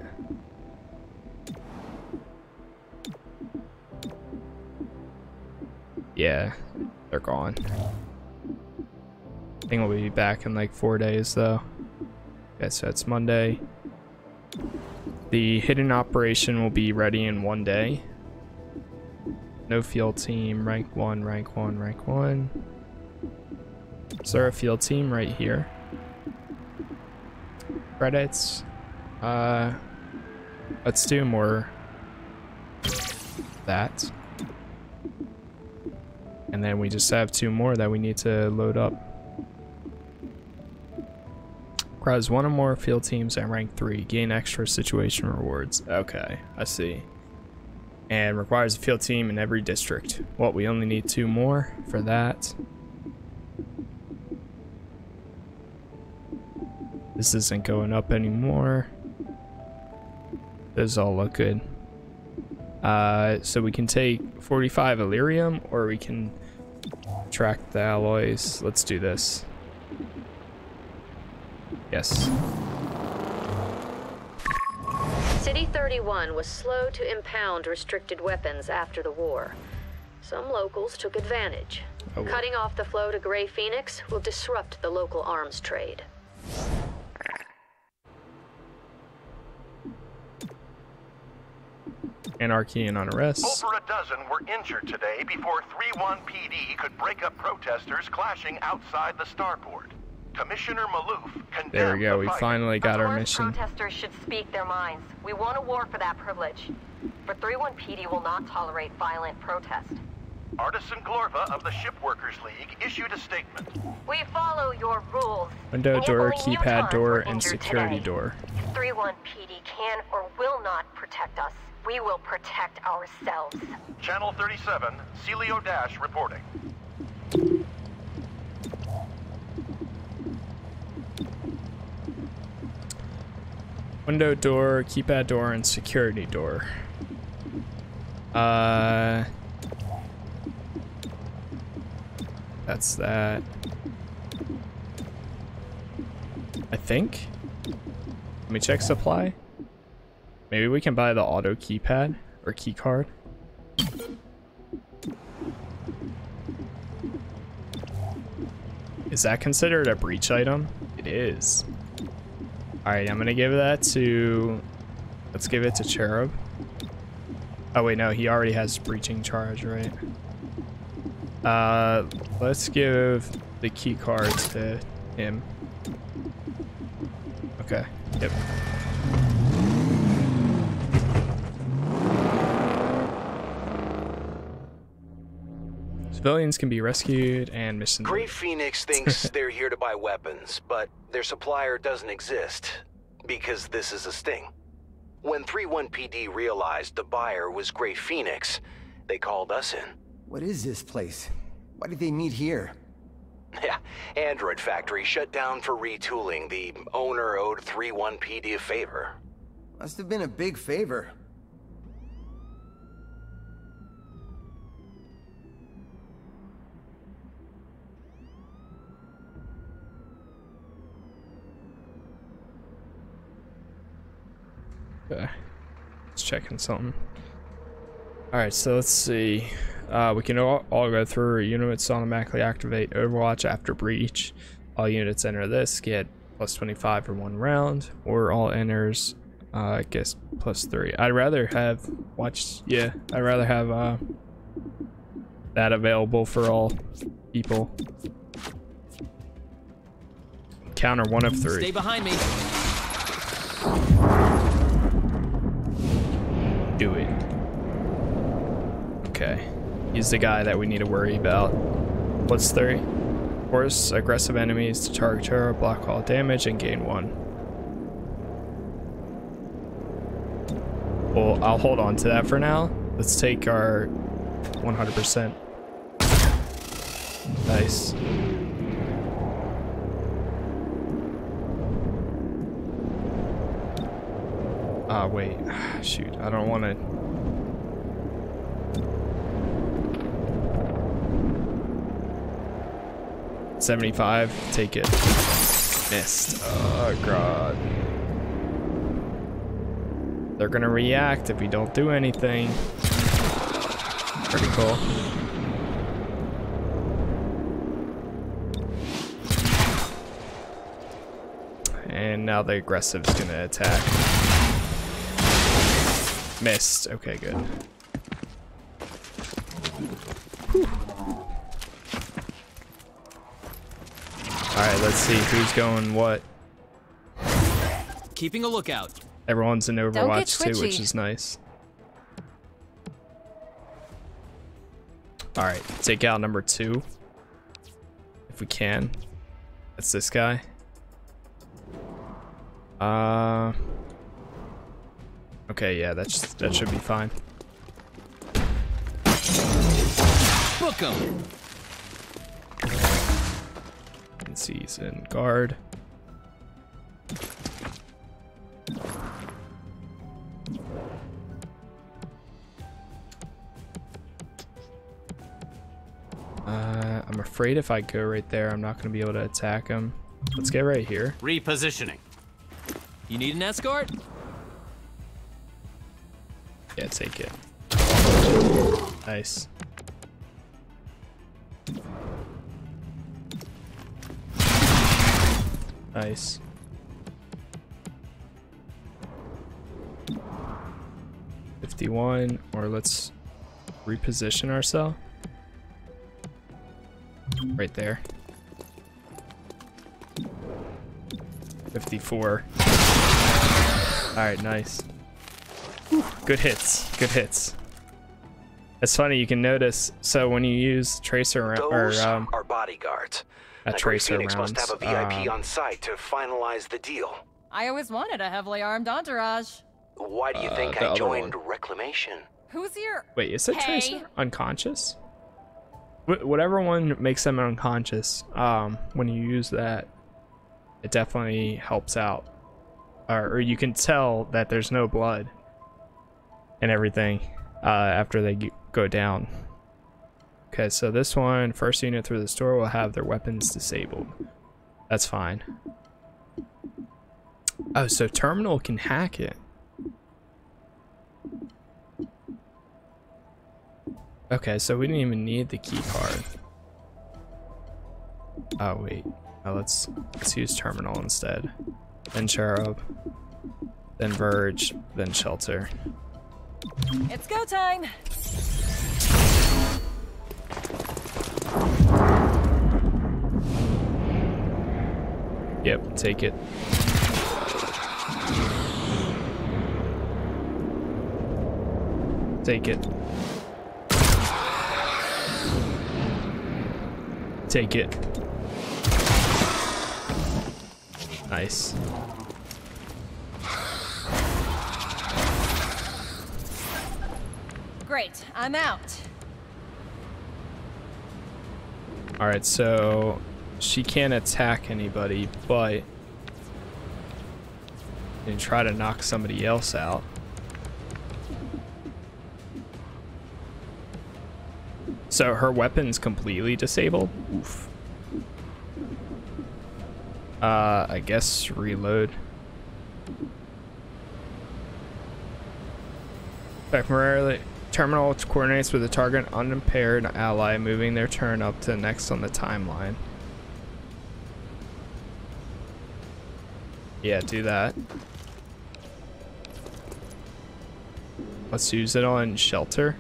Yeah, they're gone. I think we'll be back in like four days though. Okay, so it's Monday. The hidden operation will be ready in one day. No field team, rank one, rank one, rank one. Is there a field team right here? Credits. Uh, let's do more that, and then we just have two more that we need to load up. Requires one or more field teams at rank three, gain extra situation rewards. Okay, I see. And requires a field team in every district. Well, we only need two more for that. This isn't going up anymore. Those all look good. Uh, so we can take forty-five Illyrium, or we can track the alloys. Let's do this. Yes. City thirty-one was slow to impound restricted weapons after the war. Some locals took advantage. Oh. Cutting off the flow to Gray Phoenix will disrupt the local arms trade. Anarchy and unrest. Over a dozen were injured today before thirty-one P D could break up protesters clashing outside the starport. Commissioner Maloof condemned. There we go. We finally got our mission. Protesters should speak their minds. We want a war for that privilege. But thirty-one P D will not tolerate violent protest. Artisan Glorva of the Shipworkers League issued a statement. We follow your rules. Window door, keypad door, and security door. If thirty-one P D can or will not protect us, we will protect ourselves. Channel thirty-seven, Celio Dash reporting. Window door, keypad door, and security door. Uh, that's that. I think. Let me check supply. Maybe we can buy the auto keypad or key card. Is that considered a breach item? It is. Alright, I'm gonna give that to... Let's give it to Cherub. Oh wait, no, he already has breaching charge, right? Uh, let's give the key card to him. Okay, yep. Civilians can be rescued and mission. Gray Phoenix thinks they're here to buy weapons, but their supplier doesn't exist because this is a sting. When thirty-one P D realized the buyer was Gray Phoenix, they called us in. What is this place? Why did they meet here? Yeah, Android factory shut down for retooling. The owner owed thirty-one P D a favor. Must have been a big favor. Okay, let's check on something. Alright, so let's see. Uh, we can all, all go through. Units automatically activate Overwatch after breach. All units enter this, get plus twenty-five for one round, or all enters, uh, I guess, plus three. I'd rather have watched, yeah, I'd rather have uh, that available for all people. Counter one of three. Stay behind me. Do it. Okay. He's the guy that we need to worry about. What's three? Force aggressive enemies to target her, block all damage, and gain one. Well, I'll hold on to that for now. Let's take our one hundred percent. Nice. Ah, uh, wait. Shoot, I don't want to... seventy-five, take it. Missed. Oh, God. They're going to react if we don't do anything. Pretty cool. And now the aggressive's going to attack. Missed. Okay, good. Alright, let's see who's going what. Keeping a lookout. Everyone's in Overwatch too, which is nice. Alright, take out number two. If we can. That's this guy. Uh... Okay, yeah, that's just, that should be fine. Book him. Let's see, he's in guard. Uh, I'm afraid if I go right there, I'm not gonna be able to attack him. Let's get right here. Repositioning. You need an escort? Yeah, take it. Nice. Nice. fifty-one, or let's reposition ourselves. Right there. fifty-four. Alright, nice. Good hits, good hits. It's funny, you can notice, so when you use tracer round, or um, our bodyguards, a tracer round, must have a V I P um, on site to finalize the deal. I always wanted a heavily armed entourage. Why do you uh, think I joined one. Reclamation? Who's here? Wait, is that hey. Tracer unconscious? Wh whatever one makes them unconscious, um, when you use that, it definitely helps out. Or, or you can tell that there's no blood. And everything uh, after they go down. Okay, so this one, first unit through the store will have their weapons disabled. That's fine. Oh, so Terminal can hack it. Okay, so we didn't even need the key card. Oh wait, oh, let's let's use Terminal instead. Then Cherub, then Verge, then Shelter. It's go time. Yep, take it. Take it. Take it. Nice. Great, I'm out. All right, so she can't attack anybody, but and try to knock somebody else out. So her weapon's completely disabled. Oof. Uh, I guess reload. Temporarily, terminal coordinates with the target unimpaired ally, moving their turn up to next on the timeline. Yeah, do that. Let's use it on Shelter,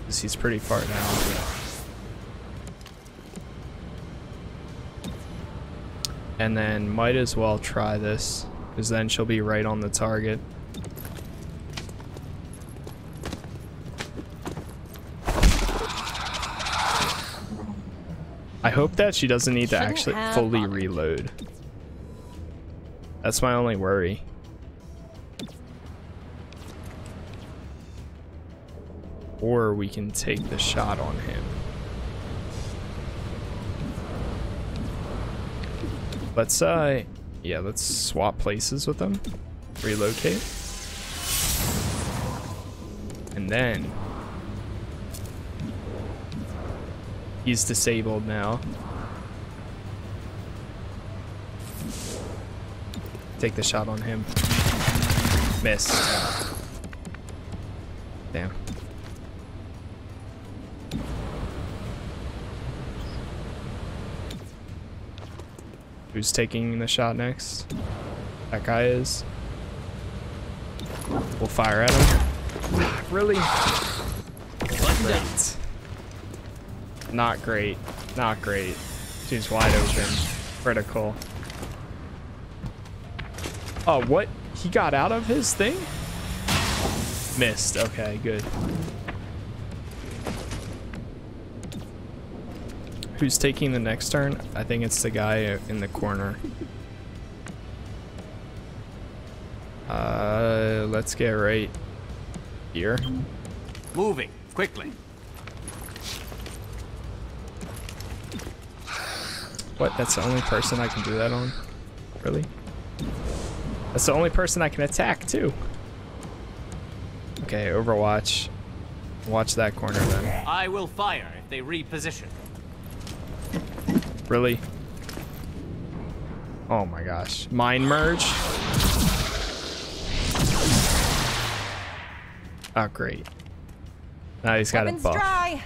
because he's pretty far now. And then might as well try this, because then she'll be right on the target. I hope that she doesn't need to actually fully reload. That's my only worry. Or we can take the shot on him. Let's, uh, yeah, let's swap places with him. Relocate. And then. He's disabled now. Take the shot on him. Miss. Damn. Who's taking the shot next? That guy is. We'll fire at him. Really? Great. Not great. Not great. She's wide open. Critical. Oh, what? He got out of his thing? Missed. Okay, good. Who's taking the next turn? I think it's the guy in the corner. Uh, let's get right here. Moving quickly. What? That's the only person I can do that on? Really? That's the only person I can attack, too. Okay, Overwatch. Watch that corner, then. I will fire if they reposition. Really? Oh, my gosh. Mind merge? Oh, great. Now he's got a buff. Dry.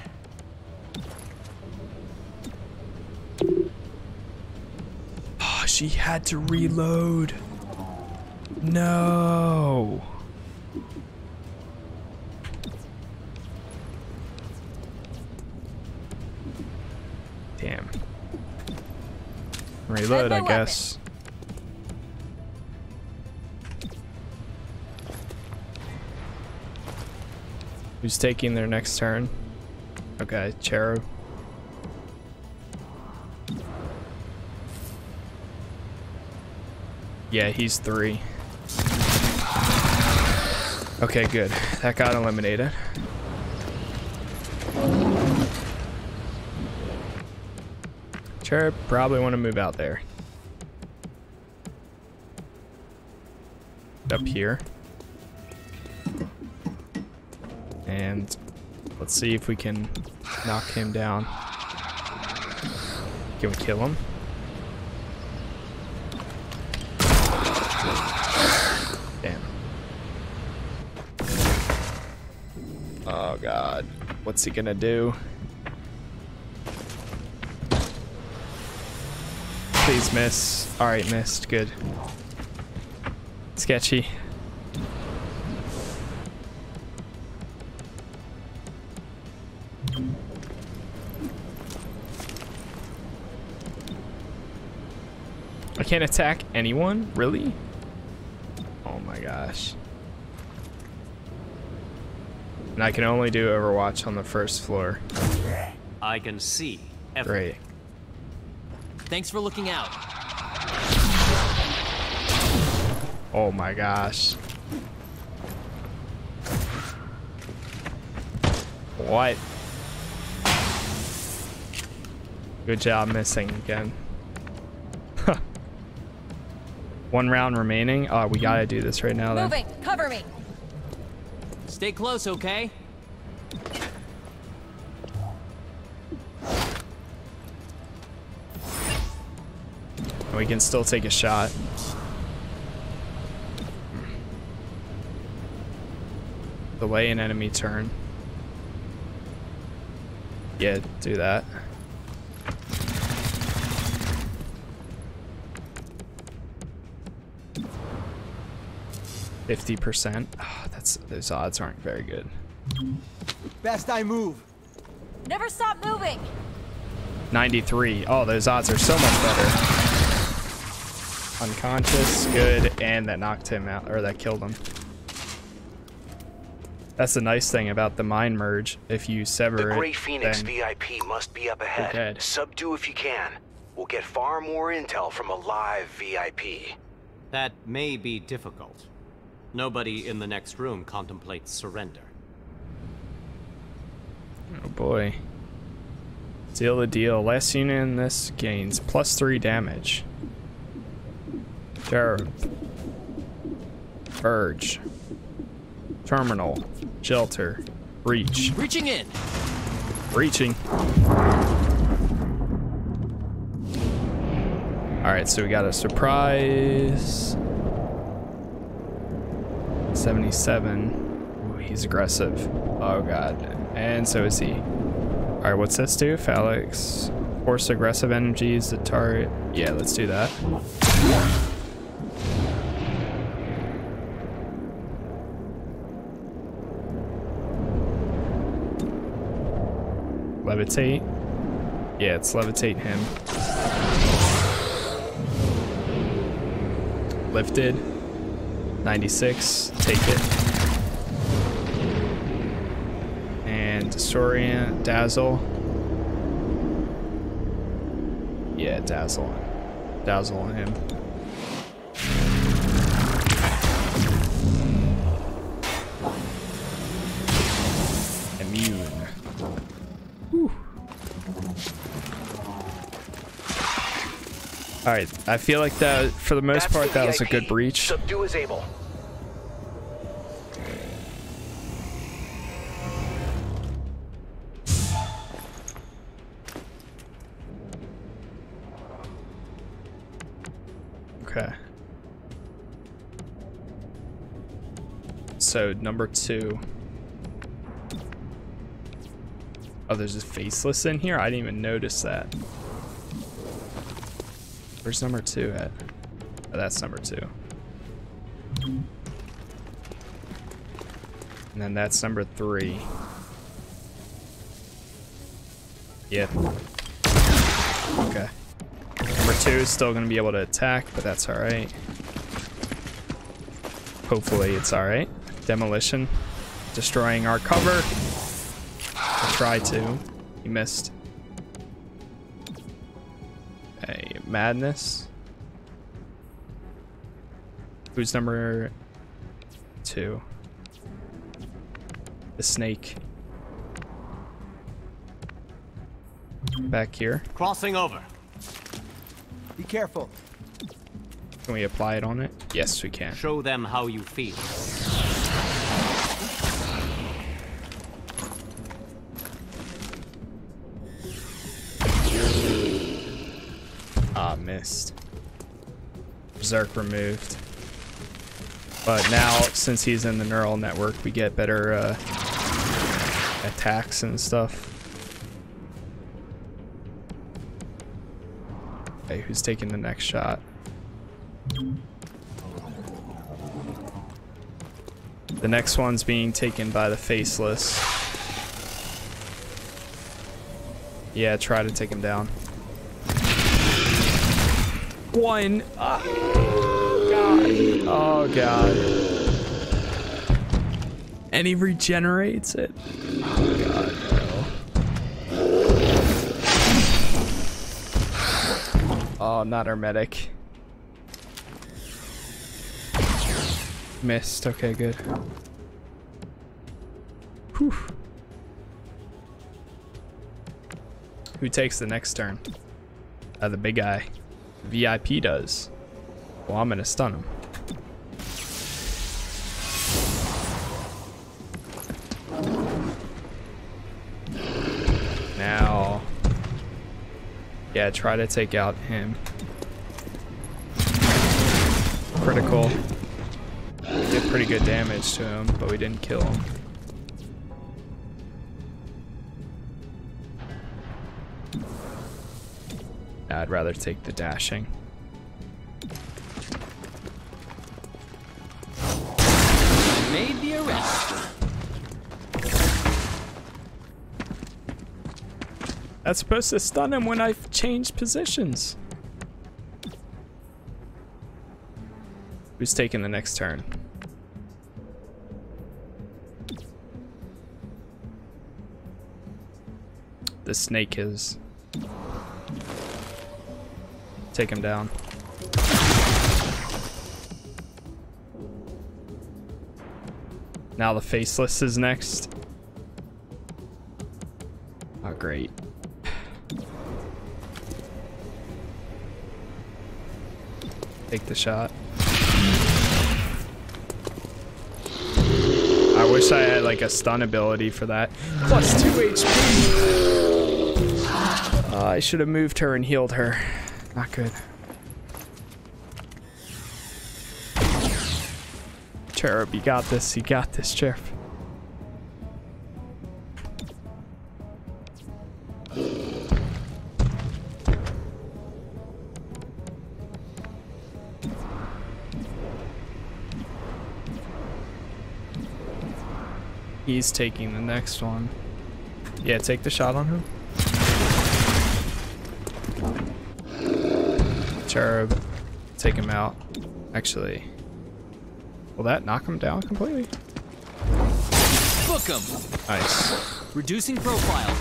Oh, she had to reload. No. Damn. Reload, I guess. Who's taking their next turn? Okay, Cherub. Yeah, he's three. Okay, good. That got eliminated. Sure, probably want to move out there. Up here. And let's see if we can knock him down. Can we kill him? God, what's he gonna do? Please miss. All right, missed. Good. Sketchy. I can't attack anyone? Really? Oh my gosh. And I can only do Overwatch on the first floor. I can see everything. Great. Thanks for looking out. Oh my gosh. What? Good job missing again. One round remaining. Oh, we gotta do this right now then. Moving. Cover me. Stay close, okay? And we can still take a shot. Delay an enemy turn. Yeah, do that. fifty percent. Oh, that's, those odds aren't very good. Best I move. Never stop moving. ninety-three. Oh, those odds are so much better. Unconscious, good, and that knocked him out, or that killed him. That's the nice thing about the mind merge. If you sever it, the Gray Phoenix V I P must be up ahead. Subdue if you can. We'll get far more intel from a live V I P. That may be difficult. Nobody in the next room contemplates surrender. Oh boy. Seal the deal. Last unit in this gains plus three damage. Cherub. Verge. Terminal. Shelter. Reach. Reaching in. Reaching. Alright, so we got a surprise. seventy-seven. Ooh, he's aggressive. Oh god. And so is he. Alright, what's this do? Phalanx. Force aggressive energies to target. Yeah, let's do that. Levitate. Yeah, it's levitate him. Lifted. ninety-six. Take it. And disorient. Dazzle. Yeah, dazzle. Dazzle on him. Immune. Alright, I feel like that, for the most part, that was a good breach. Subdue is able. Okay. So, number two. Oh, there's a Faceless in here? I didn't even notice that. Where's number two at? Oh, that's number two. And then that's number three. Yep. Okay. Number two is still going to be able to attack, but that's alright. Hopefully it's alright. Demolition. Destroying our cover. I'll try to. He missed. Madness. Who's number two? The snake. Back here. Crossing over. Be careful. Can we apply it on it? Yes, we can. Show them how you feel. Missed. Berserk removed. But now, since he's in the neural network, we get better uh, attacks and stuff. Okay, who's taking the next shot? The next one's being taken by the Faceless. Yeah, try to take him down. One. Uh, God. Oh, God. And he regenerates it. Oh, God, bro. Oh, not our medic. Missed. Okay, good. Whew. Who takes the next turn? Uh, the big guy. V I P does. Well, I'm gonna stun him. Now, yeah, try to take out him. Critical. We did pretty good damage to him, but we didn't kill him. I'd rather take the dashing. Made the arrest. That's supposed to stun him when I've changed positions. Who's taking the next turn? The snake is. Take him down. Now the Faceless is next. Oh, great. Take the shot. I wish I had like a stun ability for that. Plus two H P. Uh, I should have moved her and healed her. Not good. Cherub, you got this. You got this, Cherub. He's taking the next one. Yeah, take the shot on him. Cherub, take him out. Actually, will that knock him down completely? Book him. Nice. Reducing profile.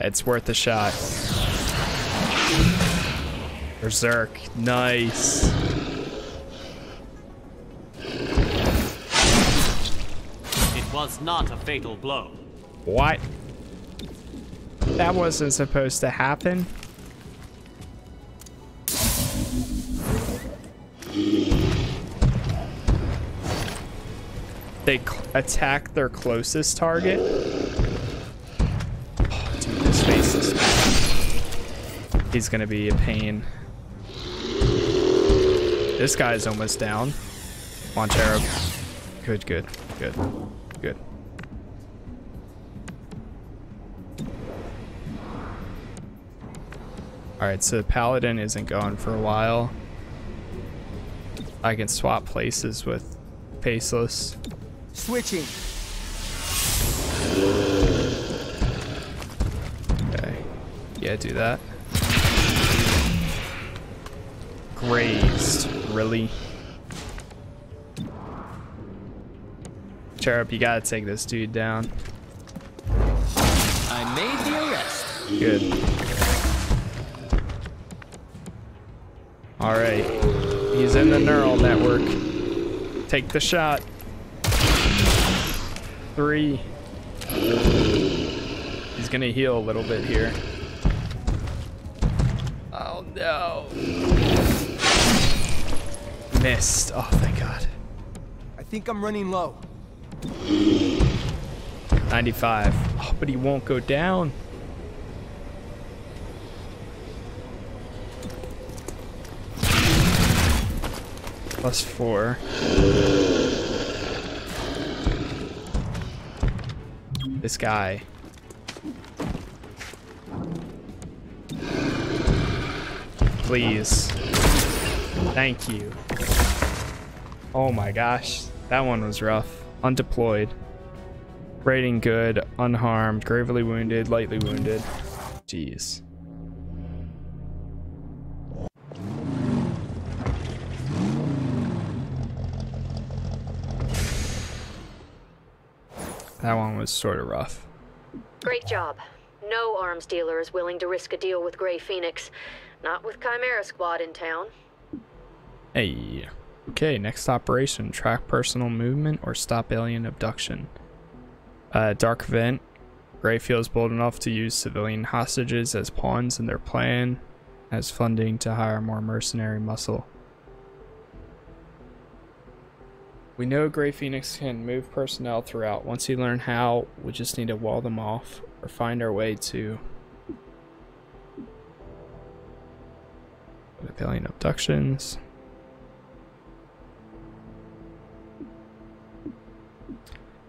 It's worth a shot. Berserk, nice. It was not a fatal blow. What? That wasn't supposed to happen. They attack their closest target. Oh, dude, his face is... He's gonna be a pain. This guy's almost down. Come on, Cherub. Good, good, good, good. Alright, so Paladin isn't going for a while. I can swap places with Faceless. Switching. Okay. Yeah, do that. Grazed. Really? Cherub, you gotta take this dude down. I made the arrest. Good. All right, he's in the neural network. Take the shot. Three. He's gonna heal a little bit here. Oh no. Missed, oh thank God. I think I'm running low. ninety-five, oh, but he won't go down. Plus four. This guy. Please. Thank you. Oh my gosh. That one was rough. Undeployed. Rating good. Unharmed. Gravely wounded. Lightly wounded. Jeez. That one was sort of rough. Great job. No arms dealer is willing to risk a deal with Gray Phoenix. Not with Chimera Squad in town. Hey. Okay, next operation. Track personal movement or stop alien abduction. Uh, Dark Vent. Gray feels bold enough to use civilian hostages as pawns in their plan, as funding to hire more mercenary muscle. We know Gray Phoenix can move personnel throughout. Once you learn how, we just need to wall them off or find our way to alien abductions.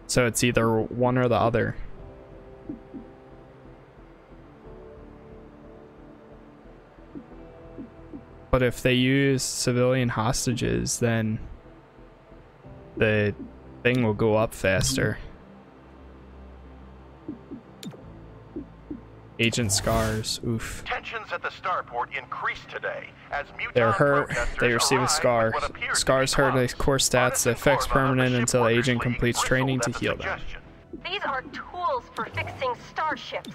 So it's either one or the other. But if they use civilian hostages, then the thing will go up faster. Agent Scars, oof. Tensions at the starport increased today as Muton They're hurt, they receive a scar. Scars hurt a core stats, the effects permanent until the agent completes training to heal them. These are tools for fixing starships.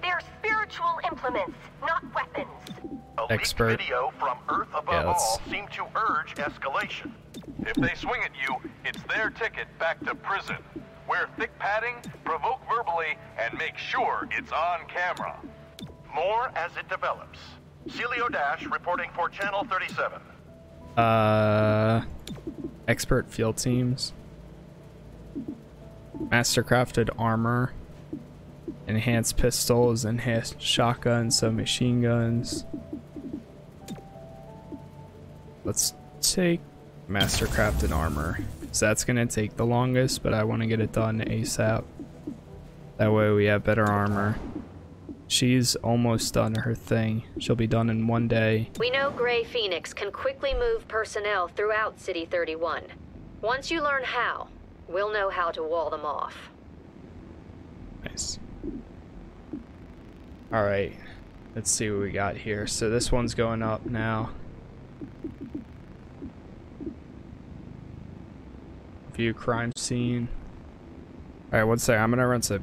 They are spiritual implements, not weapons. A Expert. Video from Earth above yeah, all seemed to urge escalation. If they swing at you, it's their ticket back to prison. Wear thick padding, provoke verbally, and make sure it's on camera. More as it develops. Celio Dash reporting for Channel thirty-seven. Uh, expert field teams. Mastercrafted armor. Enhanced pistols, enhanced shotguns, submachine guns. Let's take mastercrafted armor. So that's gonna take the longest, but I want to get it done ASAP. That way we have better armor. She's almost done her thing. She'll be done in one day. We know Gray Phoenix can quickly move personnel throughout City thirty-one. Once you learn how, we'll know how to wall them off. Nice. All right, let's see what we got here. So this one's going up now. Crime scene. All right, one sec. I'm gonna run some.